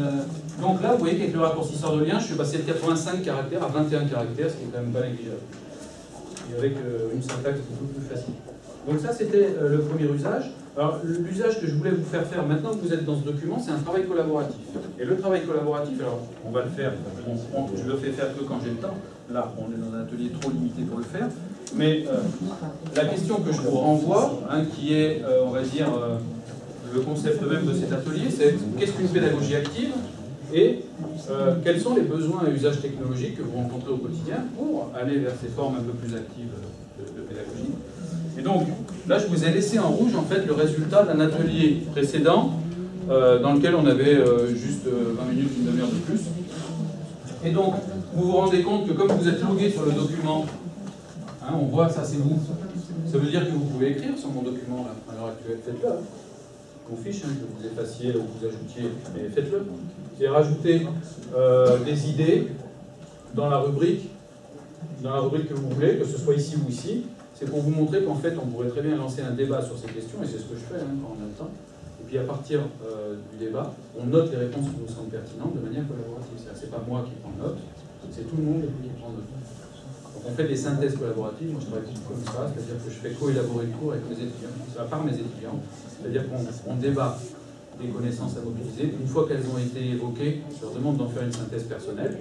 donc là vous voyez qu'avec le raccourcisseur de lien je suis passé de quatre-vingt-cinq caractères à vingt et un caractères, ce qui est quand même pas négligeable, et avec euh, une syntaxe beaucoup plus facile. Donc ça c'était euh, le premier usage. Alors l'usage que je voulais vous faire faire maintenant que vous êtes dans ce document, c'est un travail collaboratif. Et le travail collaboratif, alors on va le faire, on, on, je le fais faire que quand j'ai le temps, là on est dans un atelier trop limité pour le faire. Mais euh, la question que je vous renvoie, hein, qui est, euh, on va dire, euh, le concept même de cet atelier, c'est qu'est-ce qu'une pédagogie active et euh, quels sont les besoins et usages technologiques que vous rencontrez au quotidien pour aller vers ces formes un peu plus actives de, de pédagogie. Et donc, là, je vous ai laissé en rouge, en fait, le résultat d'un atelier précédent euh, dans lequel on avait euh, juste euh, vingt minutes, une demi-heure de plus. Et donc, vous vous rendez compte que comme vous êtes logué sur le document, hein, on voit, ça c'est vous. Ça veut dire que vous pouvez écrire sur mon document là, à l'heure actuelle. Faites-le. Qu'on fiche, hein, que vous effaciez ou que vous ajoutiez, mais faites-le. Et rajoutez euh, des idées dans la rubrique, dans la rubrique que vous voulez, que ce soit ici ou ici. C'est pour vous montrer qu'en fait, on pourrait très bien lancer un débat sur ces questions, et c'est ce que je fais hein, quand on a le temps. Et puis à partir euh, du débat, on note les réponses qui nous semblent pertinentes de manière collaborative. C'est pas moi qui prends note, c'est tout le monde qui prend note. On fait des synthèses collaboratives, moi je travaille comme ça, c'est-à-dire que je fais co-élaborer le cours avec mes étudiants, à part mes étudiants, c'est-à-dire qu'on débat des connaissances à mobiliser. Une fois qu'elles ont été évoquées, je leur demande d'en faire une synthèse personnelle.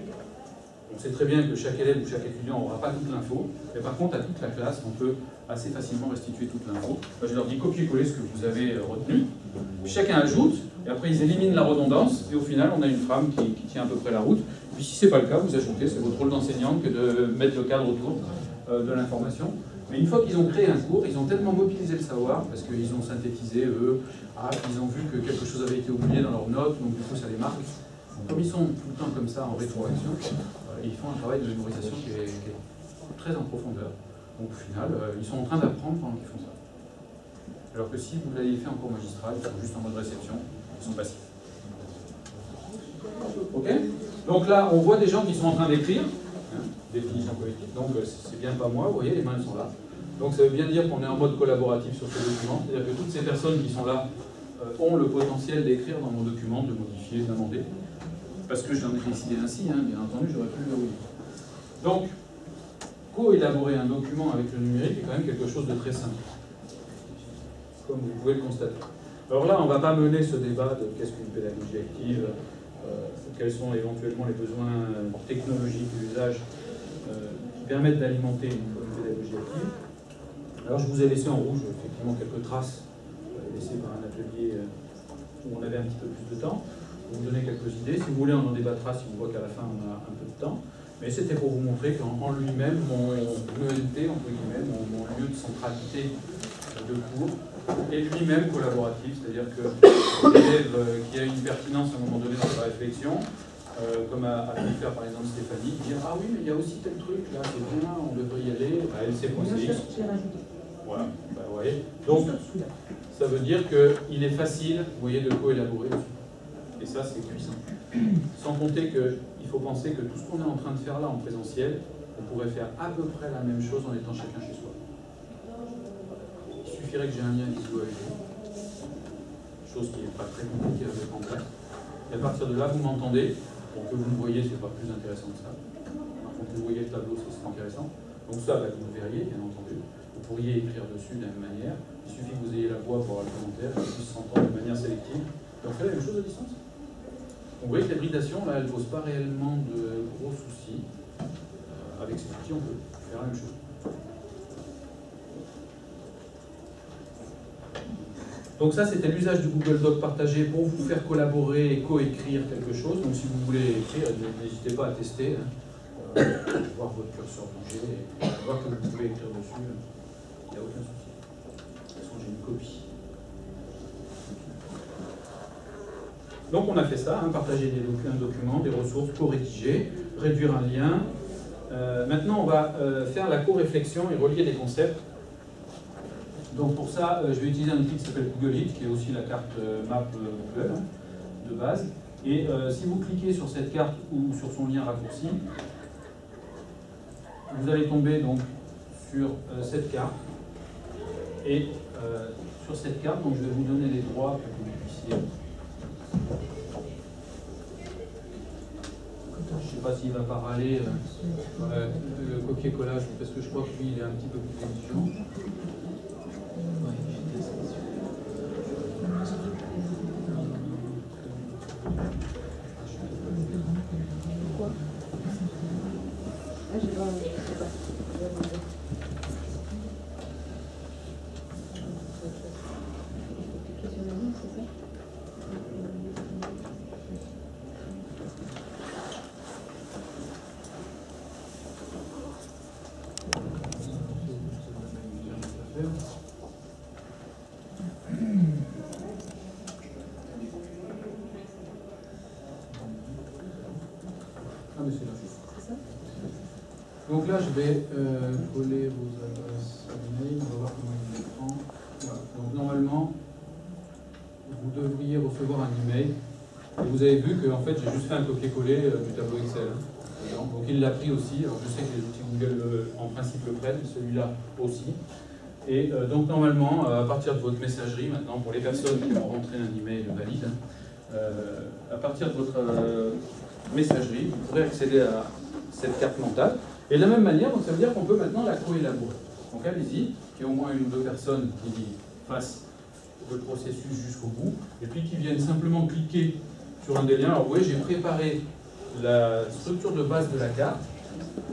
On sait très bien que chaque élève ou chaque étudiant n'aura pas toute l'info, mais par contre à toute la classe, on peut assez facilement restituer toute l'info. Je leur dis copier-coller ce que vous avez retenu, puis chacun ajoute, et après ils éliminent la redondance, et au final on a une trame qui, qui tient à peu près la route. Puis si ce n'est pas le cas, vous ajoutez, c'est votre rôle d'enseignante que de mettre le cadre autour de l'information. Mais une fois qu'ils ont créé un cours, ils ont tellement mobilisé le savoir, parce qu'ils ont synthétisé, eux, ah, ils ont vu que quelque chose avait été oublié dans leurs notes, donc du coup ça les marque. Comme ils sont tout le temps comme ça en rétroaction, ils font un travail de mémorisation qui est, qui est très en profondeur. Donc au final, ils sont en train d'apprendre pendant qu'ils font ça. Alors que si vous l'avez fait en cours magistral, ils sont juste en mode réception, ils sont passifs. Ok ? Donc là, on voit des gens qui sont en train d'écrire, hein, définition collective, donc c'est bien pas moi, vous voyez, les mains elles sont là. Donc ça veut bien dire qu'on est en mode collaboratif sur ce document, c'est-à-dire que toutes ces personnes qui sont là euh, ont le potentiel d'écrire dans mon document, de le modifier, de l'amender. Parce que je l'en ai décidé ainsi, hein, bien entendu, j'aurais pu le verrouiller. Donc, co-élaborer un document avec le numérique est quand même quelque chose de très simple, comme vous pouvez le constater. Alors là, on ne va pas mener ce débat de qu'est-ce qu'une pédagogie active, euh, quels sont éventuellement les besoins technologiques d'usage euh, qui permettent d'alimenter une pédagogie active. Alors je vous ai laissé en rouge, effectivement, quelques traces laissées par un atelier où on avait un petit peu plus de temps. Vous donner quelques idées. Si vous voulez, on en débattra si on voit qu'à la fin, on a un peu de temps. Mais c'était pour vous montrer qu'en lui-même, mon E N T, entre guillemets, mon, mon lieu de centralité de cours, est lui-même collaboratif. C'est-à-dire que l'élève qui a une pertinence à un moment donné dans sa réflexion, euh, comme a, a pu faire par exemple Stéphanie, dire « Ah oui, mais il y a aussi tel truc, là, c'est bien, on devrait y aller. Bah, » Elle sait quoi c'est. Voilà, bah, vous voyez. Donc, ça veut dire qu'il est facile, vous voyez, de co-élaborer. Et ça, c'est puissant. Sans compter qu'il faut penser que tout ce qu'on est en train de faire là en présentiel, on pourrait faire à peu près la même chose en étant chacun chez soi. Il suffirait que j'ai un lien visio avec vous, chose qui n'est pas très compliquée à mettre en place. Et à partir de là, vous m'entendez. Pour que vous me voyez, c'est pas plus intéressant que ça. Par contre, vous voyez le tableau, ça c'est intéressant. Donc ça, bah, vous le verriez, bien entendu. Vous pourriez écrire dessus de la même manière. Il suffit que vous ayez la voix pour avoir le commentaire, qu'ils puissent s'entendre de manière sélective. Et on fait la même chose à distance. Vous voyez que la bridation, là, elle ne pose pas réellement de gros soucis. Euh, avec ces outils, on peut faire la même chose. Donc ça, c'était l'usage du Google Doc partagé pour vous faire collaborer et co-écrire quelque chose. Donc si vous voulez écrire, n'hésitez pas à tester, hein, euh, voir votre curseur bouger, et voir que vous pouvez écrire dessus. Il n'y a aucun souci. De toute façon, j'ai une copie. Donc on a fait ça, hein, partager des docu un document, des ressources, co-rédiger, réduire un lien. Euh, maintenant on va euh, faire la co-réflexion et relier des concepts. Donc pour ça, euh, je vais utiliser un outil qui s'appelle Google It, qui est aussi la carte euh, map Google hein, de base. Et euh, si vous cliquez sur cette carte ou sur son lien raccourci, vous allez tomber donc sur euh, cette carte. Et euh, sur cette carte, donc, je vais vous donner les droits pour que vous puissiez... Je ne sais pas s'il va pas râler euh, euh, le copier-collage parce que je crois que lui il est un petit peu plus exigeant. Donc là, je vais euh, coller vos adresses mail, on va voir comment il les prend. Voilà. Donc normalement, vous devriez recevoir un email. Et vous avez vu que en fait, j'ai juste fait un copier-coller euh, du tableau Excel. Hein. Donc il l'a pris aussi. Alors je sais que les outils Google euh, en principe le prennent, celui-là aussi. Et euh, donc normalement, euh, à partir de votre messagerie, maintenant pour les personnes qui ont rentré un email valide, euh, à partir de votre euh, messagerie, vous pourrez accéder à cette carte mentale. Et de la même manière, donc ça veut dire qu'on peut maintenant la co-élaborer. Donc allez-y, qu'il y ait au moins une ou deux personnes qui fassent le processus jusqu'au bout, et puis qui viennent simplement cliquer sur un des liens. Alors vous voyez, j'ai préparé la structure de base de la carte.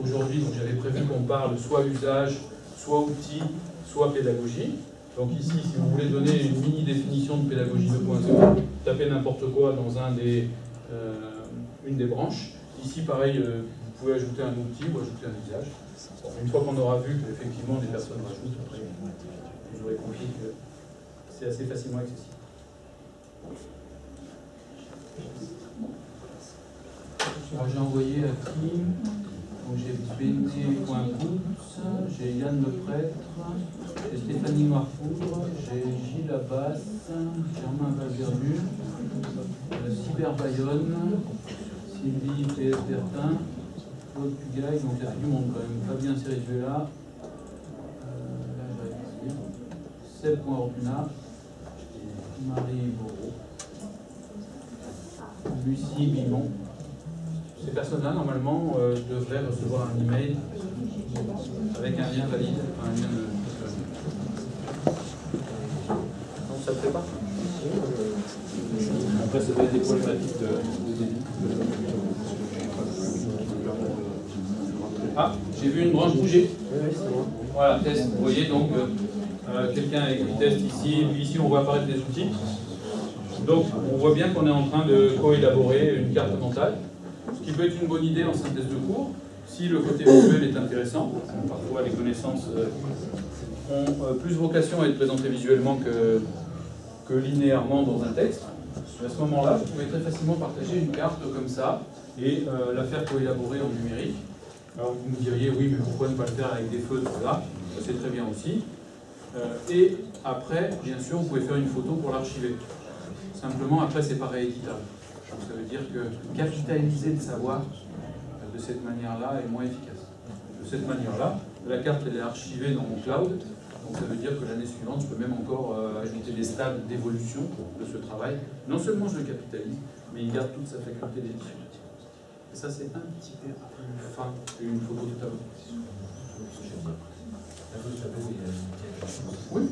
Aujourd'hui, j'avais prévu qu'on parle soit usage, soit outil, soit pédagogie. Donc ici, si vous voulez donner une mini définition de pédagogie deux point zéro, tapez n'importe quoi dans un des, euh, une des branches. Ici, pareil, euh, vous pouvez ajouter un outil ou ajouter un usage. Bon, une fois qu'on aura vu qu'effectivement les personnes rajoutent, après, vous aurez compris que c'est assez facilement accessible. Alors j'ai envoyé à qui? J'ai B T.Gouts, j'ai Yann Le Prêtre, j'ai Stéphanie Marfoudre, j'ai Gilles Abbas, Germain Valverdu, Cyber Bayonne, Sylvie P S Bertin, Claude Pugaille, donc il y a du monde quand même, Fabien Cerizuela, Seb Orpuna, Marie Borot, Lucie Billon. Ces personnes-là, normalement, euh, devraient recevoir un email avec un lien valide, enfin, un lien de... Non, ça ne plaît pas. Après, ça doit être des problématiques de... Ah, j'ai vu une branche bouger. Voilà, test. Vous voyez, donc, euh, quelqu'un a écrit test ici. Ici, on voit apparaître des outils. Donc, on voit bien qu'on est en train de co-élaborer une carte mentale. Ce qui peut être une bonne idée en synthèse de cours, si le côté visuel est intéressant. Parfois, les connaissances ont plus vocation à être présentées visuellement que, que linéairement dans un texte. À ce moment-là, vous pouvez très facilement partager une carte comme ça et euh, la faire coélaborer en numérique. Alors, vous me diriez, oui, mais pourquoi ne pas le faire avec des feutres là? C'est très bien aussi. Euh, et après, bien sûr, vous pouvez faire une photo pour l'archiver. Simplement, après, c'est pas rééditable. Donc ça veut dire que capitaliser le savoir de cette manière-là est moins efficace. De cette manière-là, la carte elle est archivée dans mon cloud, donc ça veut dire que l'année suivante, je peux même encore ajouter des stades d'évolution de ce travail. Non seulement je le capitalise, mais il garde toute sa faculté d'édition. Et ça, c'est un petit peu plus fin qu'une photo de tableau. Oui.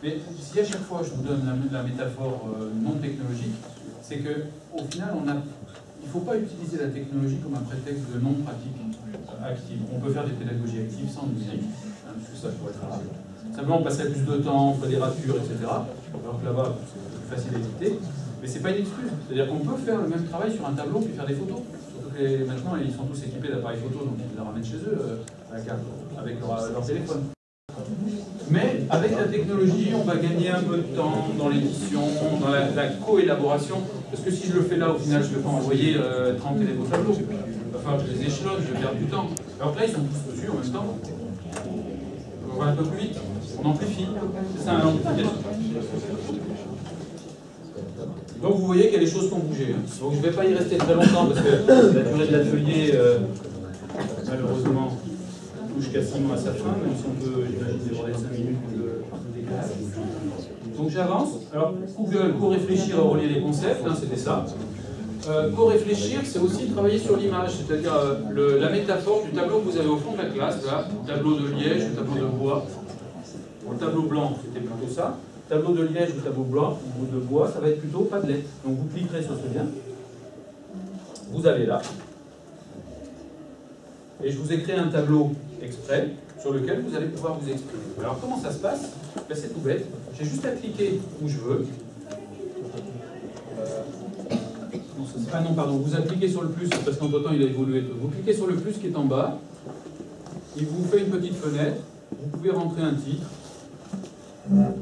Mais si à chaque fois je vous donne la, la métaphore euh, non technologique, c'est qu'au final, on a, il ne faut pas utiliser la technologie comme un prétexte de non-pratique euh, active. On peut faire des pédagogies actives sans numérique, hein, parce que ça pourrait être grave. Simplement, on passerait plus de temps, on ferait des ratures, et cetera. Alors que là-bas, c'est plus facile à éviter. Mais ce n'est pas une excuse. C'est-à-dire qu'on peut faire le même travail sur un tableau puis faire des photos. Surtout que les, maintenant, ils sont tous équipés d'appareils photo, donc ils la ramènent chez eux, euh, la carte, avec leur, leur téléphone. Mais avec la technologie, on va gagner un peu de temps dans l'édition, dans la, la co-élaboration. Parce que si je le fais là, au final, je ne vais pas envoyer euh, trente élèves au tableau. Enfin, je les échelonne, je vais perdre du temps. Alors que là, ils sont tous dessus en même temps. On va un peu plus vite, on amplifie. C'est ça, un amplificateur. Donc vous voyez qu'il y a des choses qui ont bougé. Donc je ne vais pas y rester très longtemps parce que la durée de l'atelier, euh, malheureusement... jusqu'à six mois à sa fin, même si on peut, j'imagine, déborder cinq minutes de décalage. Donc j'avance. Alors, Google, pour réfléchir à relier les concepts, hein, c'était ça. Euh, pour réfléchir, c'est aussi travailler sur l'image, c'est-à-dire euh, la métaphore du tableau que vous avez au fond de la classe, là, tableau de liège, tableau de bois. Pour le tableau blanc, c'était plutôt ça. Tableau de liège ou tableau blanc ou de bois, ça va être plutôt pas de lettres. Donc vous cliquerez sur ce lien. Vous allez là. Et je vous ai créé un tableau exprès sur lequel vous allez pouvoir vous exprimer. Alors comment ça se passe? Ben, c'est tout bête. J'ai juste à cliquer où je veux. Non, ça, ah non, pardon, vous appliquez sur le plus, parce qu'entre-temps il a évolué. Vous cliquez sur le plus qui est en bas. Il vous fait une petite fenêtre. Vous pouvez rentrer un titre. Voilà.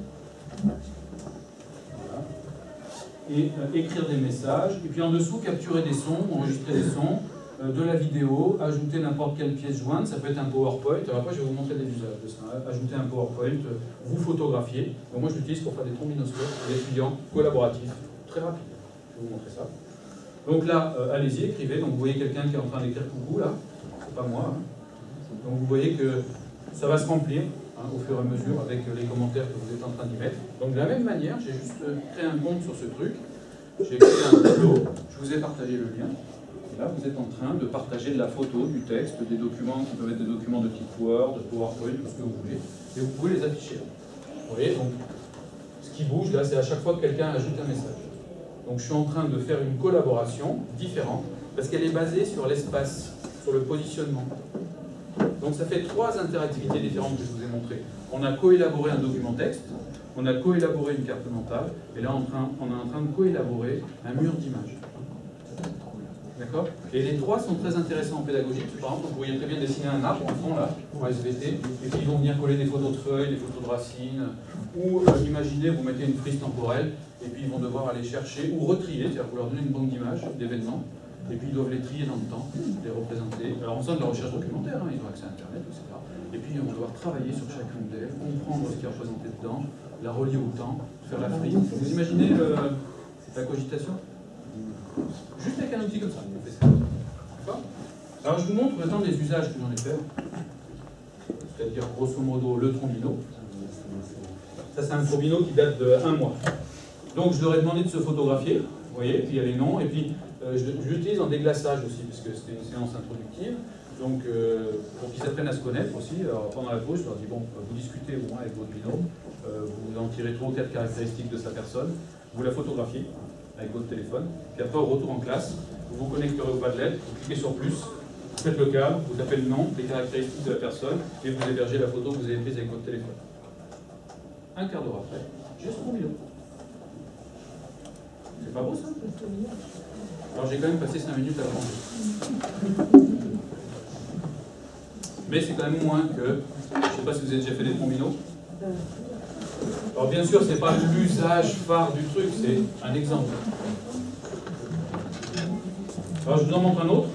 Et euh, écrire des messages. Et puis en dessous, capturer des sons, enregistrer des sons. De la vidéo, ajouter n'importe quelle pièce jointe, ça peut être un PowerPoint. Alors après, je vais vous montrer des usages de ça. Ajouter un PowerPoint, vous photographier. Donc moi, je l'utilise pour faire des trombinoscopes, des clients collaboratifs, très rapide. Je vais vous montrer ça. Donc là, euh, allez-y, écrivez. Donc vous voyez quelqu'un qui est en train d'écrire coucou, là. C'est pas moi. Hein. Donc vous voyez que ça va se remplir hein, au fur et à mesure avec les commentaires que vous êtes en train d'y mettre. Donc de la même manière, j'ai juste créé un compte sur ce truc. J'ai créé un tableau. Je vous ai partagé le lien. Là, vous êtes en train de partager de la photo, du texte, des documents qui peuvent être des documents de type Word, de PowerPoint, tout ce que vous voulez, et vous pouvez les afficher. Vous voyez, donc, ce qui bouge, là, c'est à chaque fois que quelqu'un ajoute un message. Donc, je suis en train de faire une collaboration différente, parce qu'elle est basée sur l'espace, sur le positionnement. Donc ça fait trois interactivités différentes que je vous ai montrées. On a co-élaboré un document texte, on a co-élaboré une carte mentale, et là on est en train de co-élaborer un mur d'images. D'accord? Et les trois sont très intéressants en pédagogie. Par exemple, vous pourriez très bien dessiner un arbre en fond, là, en S V T, et puis ils vont venir coller des photos de feuilles, des photos de racines, ou euh, imaginez, vous mettez une frise temporelle, et puis ils vont devoir aller chercher, ou retrier, c'est-à-dire vous leur donnez une banque d'images, d'événements, et puis ils doivent les trier dans le temps, les représenter. Alors en faisant de la recherche documentaire, hein, ils ont accès à Internet, et cetera. Et puis ils vont devoir travailler sur chacune d'elles, comprendre ce qui est représenté dedans, la relier au temps, faire la frise. Vous imaginez euh, la cogitation ? Juste avec un outil comme ça, on fait ça. D'accord ? Alors je vous montre maintenant les usages que j'en ai fait. C'est-à-dire, grosso modo, le trombino. Ça, c'est un trombino qui date de un mois. Donc je leur ai demandé de se photographier, vous voyez, puis il y a les noms, et puis euh, je l'utilise en déglaçage aussi, parce que c'était une séance introductive. Donc euh, pour qu'ils apprennent à se connaître aussi, alors, pendant la pause, je leur dis, bon, vous discutez bon, avec votre binôme, euh, vous en tirez trois ou quatre caractéristiques de sa personne, vous la photographiez avec votre téléphone, puis après au retour en classe, vous vous connecterez au Padlet, vous cliquez sur plus, vous faites le cadre, vous tapez le nom, les caractéristiques de la personne, et vous hébergez la photo que vous avez prise avec votre téléphone. Un quart d'heure après, j'ai ce trombino. C'est pas beau ça? Alors j'ai quand même passé cinq minutes à prendre. Mais c'est quand même moins que... Je sais pas si vous avez déjà fait des trombinos. Alors bien sûr, c'est pas l'usage phare du truc, c'est un exemple. Alors je vous en montre un autre.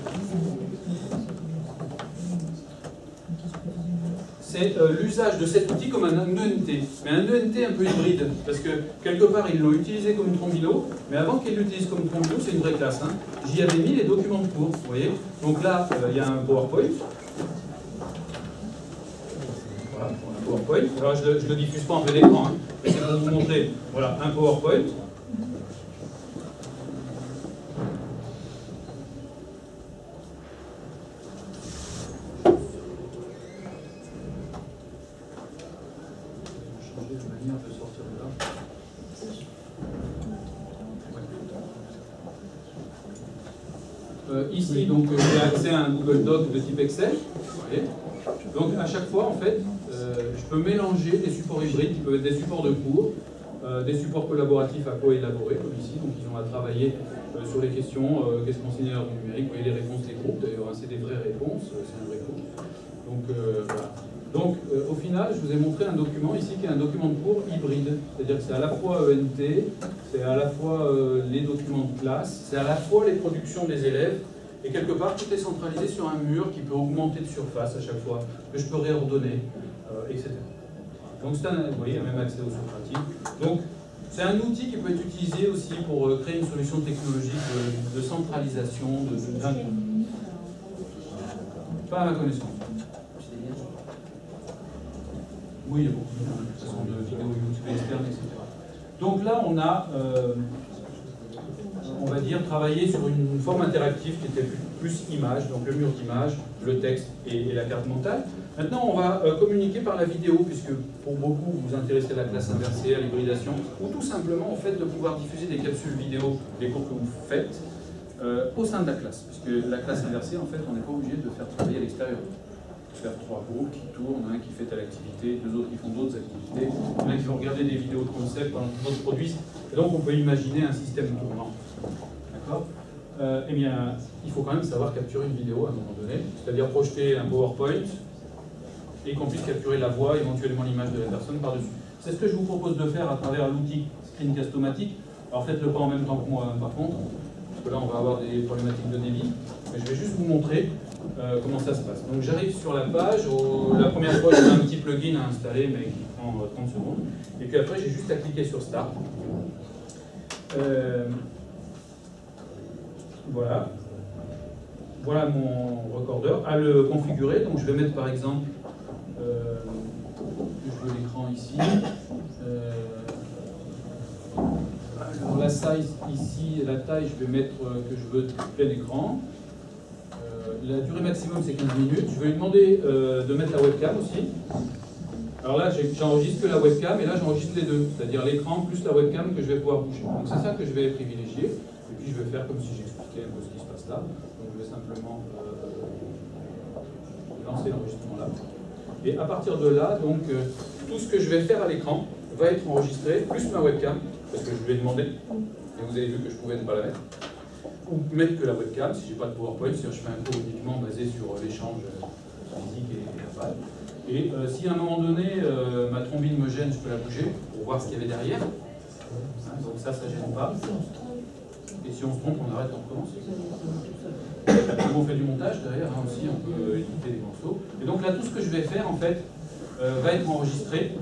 C'est euh, l'usage de cet outil comme un E N T, mais un E N T un peu hybride, parce que quelque part ils l'ont utilisé comme trombino, mais avant qu'ils l'utilisent comme trombino, c'est une vraie classe, hein. J'y avais mis les documents de cours, vous voyez. Donc là, il euh, y a un PowerPoint. Voilà, un PowerPoint. Alors je ne le diffuse pas en plein écran, hein. C'est pour vous montrer. Voilà, un PowerPoint. Ici, donc, j'ai accès à un Google Doc de type Excel. Voyez. Donc, à chaque fois, en fait, euh, je peux mélanger des supports hybrides, qui peuvent être des supports de cours, euh, des supports collaboratifs à co-élaborer, comme ici. Donc, ils ont à travailler euh, sur les questions, euh, qu'est-ce qu'on signale du numérique, vous voyez les réponses des groupes. D'ailleurs, hein, c'est des vraies réponses, euh, c'est un vrai groupe. Donc, euh, voilà. Donc euh, au final, je vous ai montré un document ici qui est un document de cours hybride. C'est-à-dire que c'est à la fois E N T, c'est à la fois euh, les documents de classe, c'est à la fois les productions des élèves, et quelque part, tout est centralisé sur un mur qui peut augmenter de surface à chaque fois, que je peux réordonner, euh, et cetera. Donc c'est un, vous voyez, même accès aux sous-pratiques. Donc c'est un outil qui peut être utilisé aussi pour euh, créer une solution technologique de, de centralisation, de... de... Pas à ma connaissance. Oui, il y a beaucoup de façons de vidéos YouTube externes, et cetera. Donc là, on a, euh, on va dire, travaillé sur une forme interactive qui était plus image, donc le mur d'image, le texte et, et la carte mentale. Maintenant, on va euh, communiquer par la vidéo, puisque pour beaucoup, vous vous intéressez à la classe inversée, à l'hybridation, ou tout simplement, en fait, de pouvoir diffuser des capsules vidéo des cours que vous faites euh, au sein de la classe, puisque la classe inversée, en fait, on n'est pas obligé de faire travailler à l'extérieur. Faire trois groupes qui tournent, un qui fait telle activité, deux autres qui font d'autres activités, un qui vont regarder des vidéos de concept pendant que d'autres produisent. Et donc on peut imaginer un système tournant. D'accord ? Euh, eh bien, il faut quand même savoir capturer une vidéo à un moment donné, c'est-à-dire projeter un PowerPoint et qu'on puisse capturer la voix, éventuellement l'image de la personne par-dessus. C'est ce que je vous propose de faire à travers l'outil Screencast-O-Matic. Alors faites-le pas en même temps que moi, par contre, parce que là on va avoir des problématiques de débit. Mais je vais juste vous montrer Euh, comment ça se passe. Donc j'arrive sur la page, où la première fois j'ai un petit plugin à installer mais qui prend euh, trente secondes, et puis après j'ai juste à cliquer sur Start. Euh, voilà. Voilà mon recorder, à le configurer, donc je vais mettre par exemple, euh, je veux l'écran ici, euh, alors la size ici, la taille je vais mettre euh, que je veux plein écran. La durée maximum c'est quinze minutes. Je vais lui demander euh, de mettre la webcam aussi. Alors là, j'enregistre que la webcam et là j'enregistre les deux, c'est-à-dire l'écran plus la webcam que je vais pouvoir bouger. Donc c'est ça que je vais privilégier. Et puis je vais faire comme si j'expliquais un peu ce qui se passe là. Donc je vais simplement euh, de lancer l'enregistrement là. Et à partir de là, donc, euh, tout ce que je vais faire à l'écran va être enregistré, plus ma webcam, parce que je lui ai demandé, et vous avez vu que je pouvais ne pas la mettre, ou mettre que la webcam, si j'ai pas de PowerPoint, si je fais un cours uniquement basé sur l'échange physique et verbal. Et euh, si à un moment donné, euh, ma trombine me gêne, je peux la bouger, pour voir ce qu'il y avait derrière. Hein, donc ça, ça gêne pas. Et si on se trompe, on arrête, on recommence. Quand on fait du montage, derrière, hein, aussi, on peut éditer des morceaux. Et donc là, tout ce que je vais faire, en fait, euh, va être enregistré.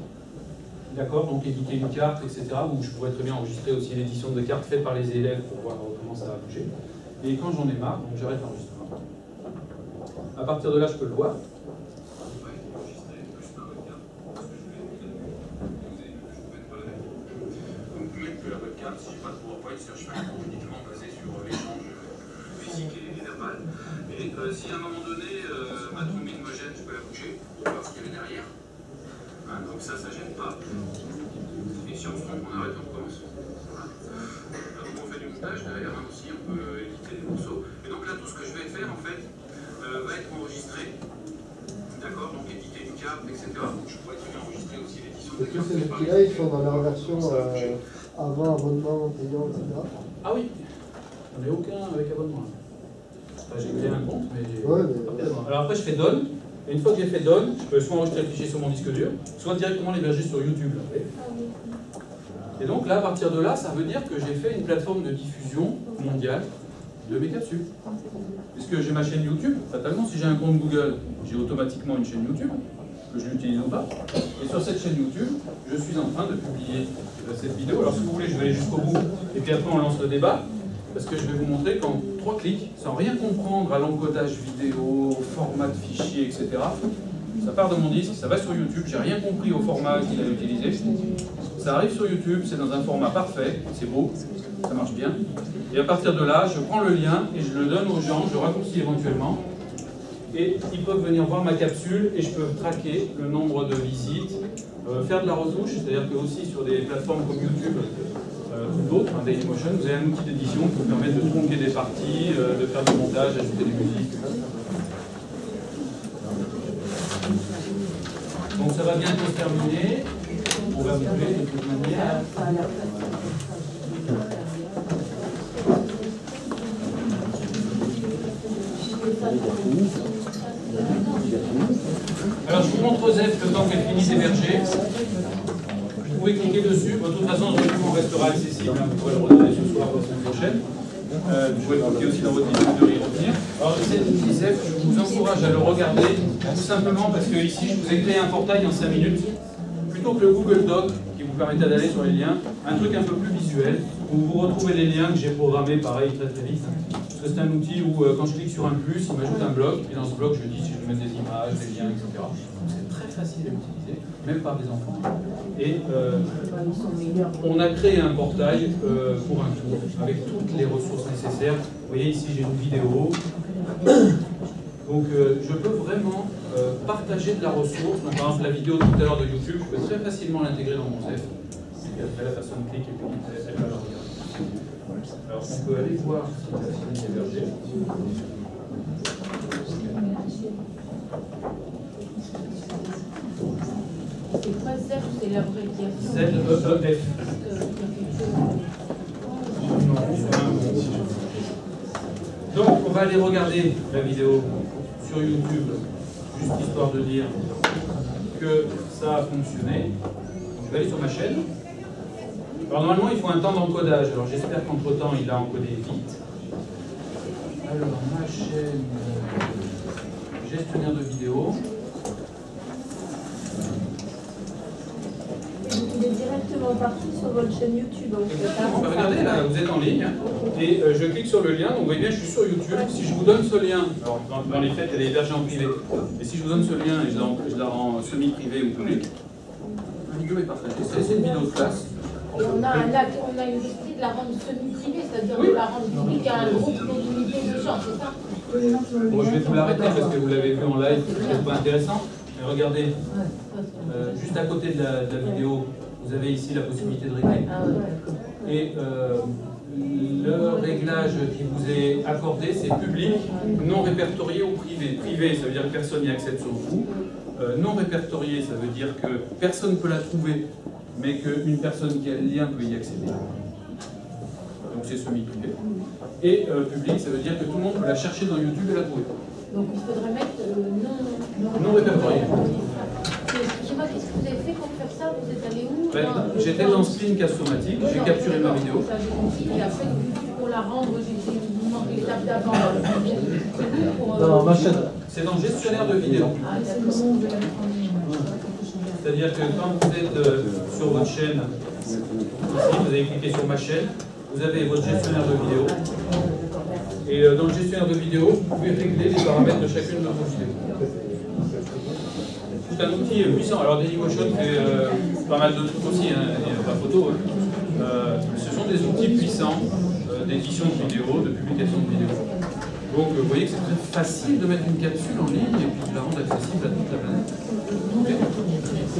D'accord, donc éditer une carte, et cetera. Où je pourrais très bien enregistrer aussi l'édition de cartes faite par les élèves pour voir comment ça va bouger. Et quand j'en ai marre, donc j'arrête l'enregistrement. À partir de là, je peux le voir. Si je n'ai pas de PowerPoint, je fais un cours uniquement basé sur l'échange physique et verbal. Et euh, si à un moment donné, euh, ma trombine me gêne, je peux la bouger pour voir ce qu'il y avait derrière. Hein, donc ça, ça ne gêne pas. Et si on se trompe, on arrête, on recommence. Voilà. Donc on fait du montage derrière, hein, aussi, on peut éditer des morceaux. Et donc là, tout ce que je vais faire, en fait, euh, va être enregistré. D'accord, donc éditer une carte, et cetera. Donc je pourrais très bien enregistrer aussi l'édition de cartes. Et tous ces outils-là, ils sont dans leur version... Euh... Avant abonnement, payant, et cetera. Ah oui, j'en ai aucun avec abonnement. Enfin, j'ai créé un compte, mais j'ai ouais, mais... Alors après, je fais donne, et une fois que j'ai fait donne, je peux soit enregistrer le fichier sur mon disque dur, soit directement l'héberger sur YouTube. Et donc là, à partir de là, ça veut dire que j'ai fait une plateforme de diffusion mondiale de mes capsules. Puisque j'ai ma chaîne YouTube, fatalement, si j'ai un compte Google, j'ai automatiquement une chaîne YouTube, que je n'utilise pas. Et sur cette chaîne YouTube, je suis en train de publier cette vidéo. Alors si vous voulez, je vais aller jusqu'au bout, et puis après on lance le débat, parce que je vais vous montrer qu'en trois clics, sans rien comprendre à l'encodage vidéo, au format de fichier, et cetera, ça part de mon disque, ça va sur YouTube, j'ai rien compris au format qu'il a utilisé, ça arrive sur YouTube, c'est dans un format parfait, c'est beau, ça marche bien, et à partir de là, je prends le lien et je le donne aux gens, je le raccourcis éventuellement, et ils peuvent venir voir ma capsule et je peux traquer le nombre de visites, euh, faire de la retouche, c'est-à-dire que aussi sur des plateformes comme YouTube euh, ou d'autres, hein, Dailymotion, vous avez un outil d'édition qui vous permet de tronquer des parties, euh, de faire du montage, ajouter des musiques. Donc ça va bientôt se terminer, on va couper de toute manière. Alors je vous montre Joseph le temps qu'elle finit d'héberger. Vous pouvez cliquer dessus. De toute façon, ce document restera accessible. Vous pourrez le retrouver ce soir ou la semaine prochaine. Euh, vous pouvez cliquer aussi dans votre liste de y revenir. Alors Joseph, je vous encourage à le regarder tout simplement parce que ici, je vous ai créé un portail en cinq minutes. Plutôt que le Google Doc qui vous permettait d'aller sur les liens, un truc un peu plus visuel où vous retrouvez les liens que j'ai programmés pareil très très vite. Parce que c'est un outil où, euh, quand je clique sur un plus, il m'ajoute un bloc, et dans ce bloc, je dis si je veux mettre des images, des liens, et cetera. Donc c'est très facile à utiliser, même par les enfants. Et euh, on a créé un portail euh, pour un tour, avec toutes les ressources nécessaires. Vous voyez ici, j'ai une vidéo. Donc euh, je peux vraiment euh, partager de la ressource. Donc par exemple, la vidéo tout à l'heure de YouTube, je peux très facilement l'intégrer dans mon Zef. Et après, la personne clique et puis elle va la regarder. Alors on peut aller voir si la fille est hébergée. C'est quoi Z E F, c'est l'abréviation Z E E F. Donc on va aller regarder la vidéo sur YouTube, juste histoire de dire que ça a fonctionné. Je vais aller sur ma chaîne. Alors normalement, il faut un temps d'encodage. Alors j'espère qu'entre-temps, il a encodé vite. Alors ma chaîne gestionnaire de vidéos. Il est directement parti sur votre chaîne YouTube. Donc exactement. Bah, regardez, là, vous êtes en ligne. Et euh, je clique sur le lien. Donc vous voyez bien, je suis sur YouTube. Si je vous donne ce lien, alors dans, dans les faits, elle est hébergée en privé. Et si je vous donne ce lien et je la, je la rends semi-privée ou publique, la vidéo est partagée. C'est une vidéo de classe. Et on a, un acte, on a une idée de la rendre semi-privée, c'est-à-dire oui. De la rendre publique à un groupe délimité de gens, c'est ça? Bon, je vais tout l'arrêter parce que vous l'avez vu en live, c'est pas intéressant. Mais regardez, euh, juste à côté de la, de la vidéo, vous avez ici la possibilité de régler. Et euh, le réglage qui vous est accordé, c'est public, non répertorié ou privé. Privé, ça veut dire que personne n'y accède sauf vous. Euh, non répertorié, ça veut dire que personne ne peut la trouver, mais qu'une personne qui a le lien peut y accéder. Donc c'est semi-privé. Et euh, public, ça veut dire que tout le monde peut la chercher dans YouTube et la trouver. Donc il faudrait mettre euh, non, non, non répertorié. Excusez-moi, qu'est-ce que vous avez fait pour faire ça? Vous êtes allé où? Ben, j'étais dans Spin Castomatique, j'ai capturé ma vidéo. Ça, j'ai compris, et après, pour la rendre, j'ai manqué l'étape d'avant. Non, ma chaîne. C'est dans le gestionnaire de vidéos. Ah, c'est-à-dire que quand vous êtes euh, sur votre chaîne, ici, vous avez cliqué sur ma chaîne, vous avez votre gestionnaire de vidéos. Et euh, dans le gestionnaire de vidéos, vous pouvez régler les paramètres de chacune de vos vidéos. C'est un outil puissant. Alors Dailymotion fait euh, pas mal de trucs aussi, hein, et, pas photo. Hein. Euh, ce sont des outils puissants euh, d'édition de vidéos, de publication de vidéos. Donc vous voyez que c'est très facile de mettre une capsule en ligne et puis de la rendre accessible à toute la planète. Okay. Merci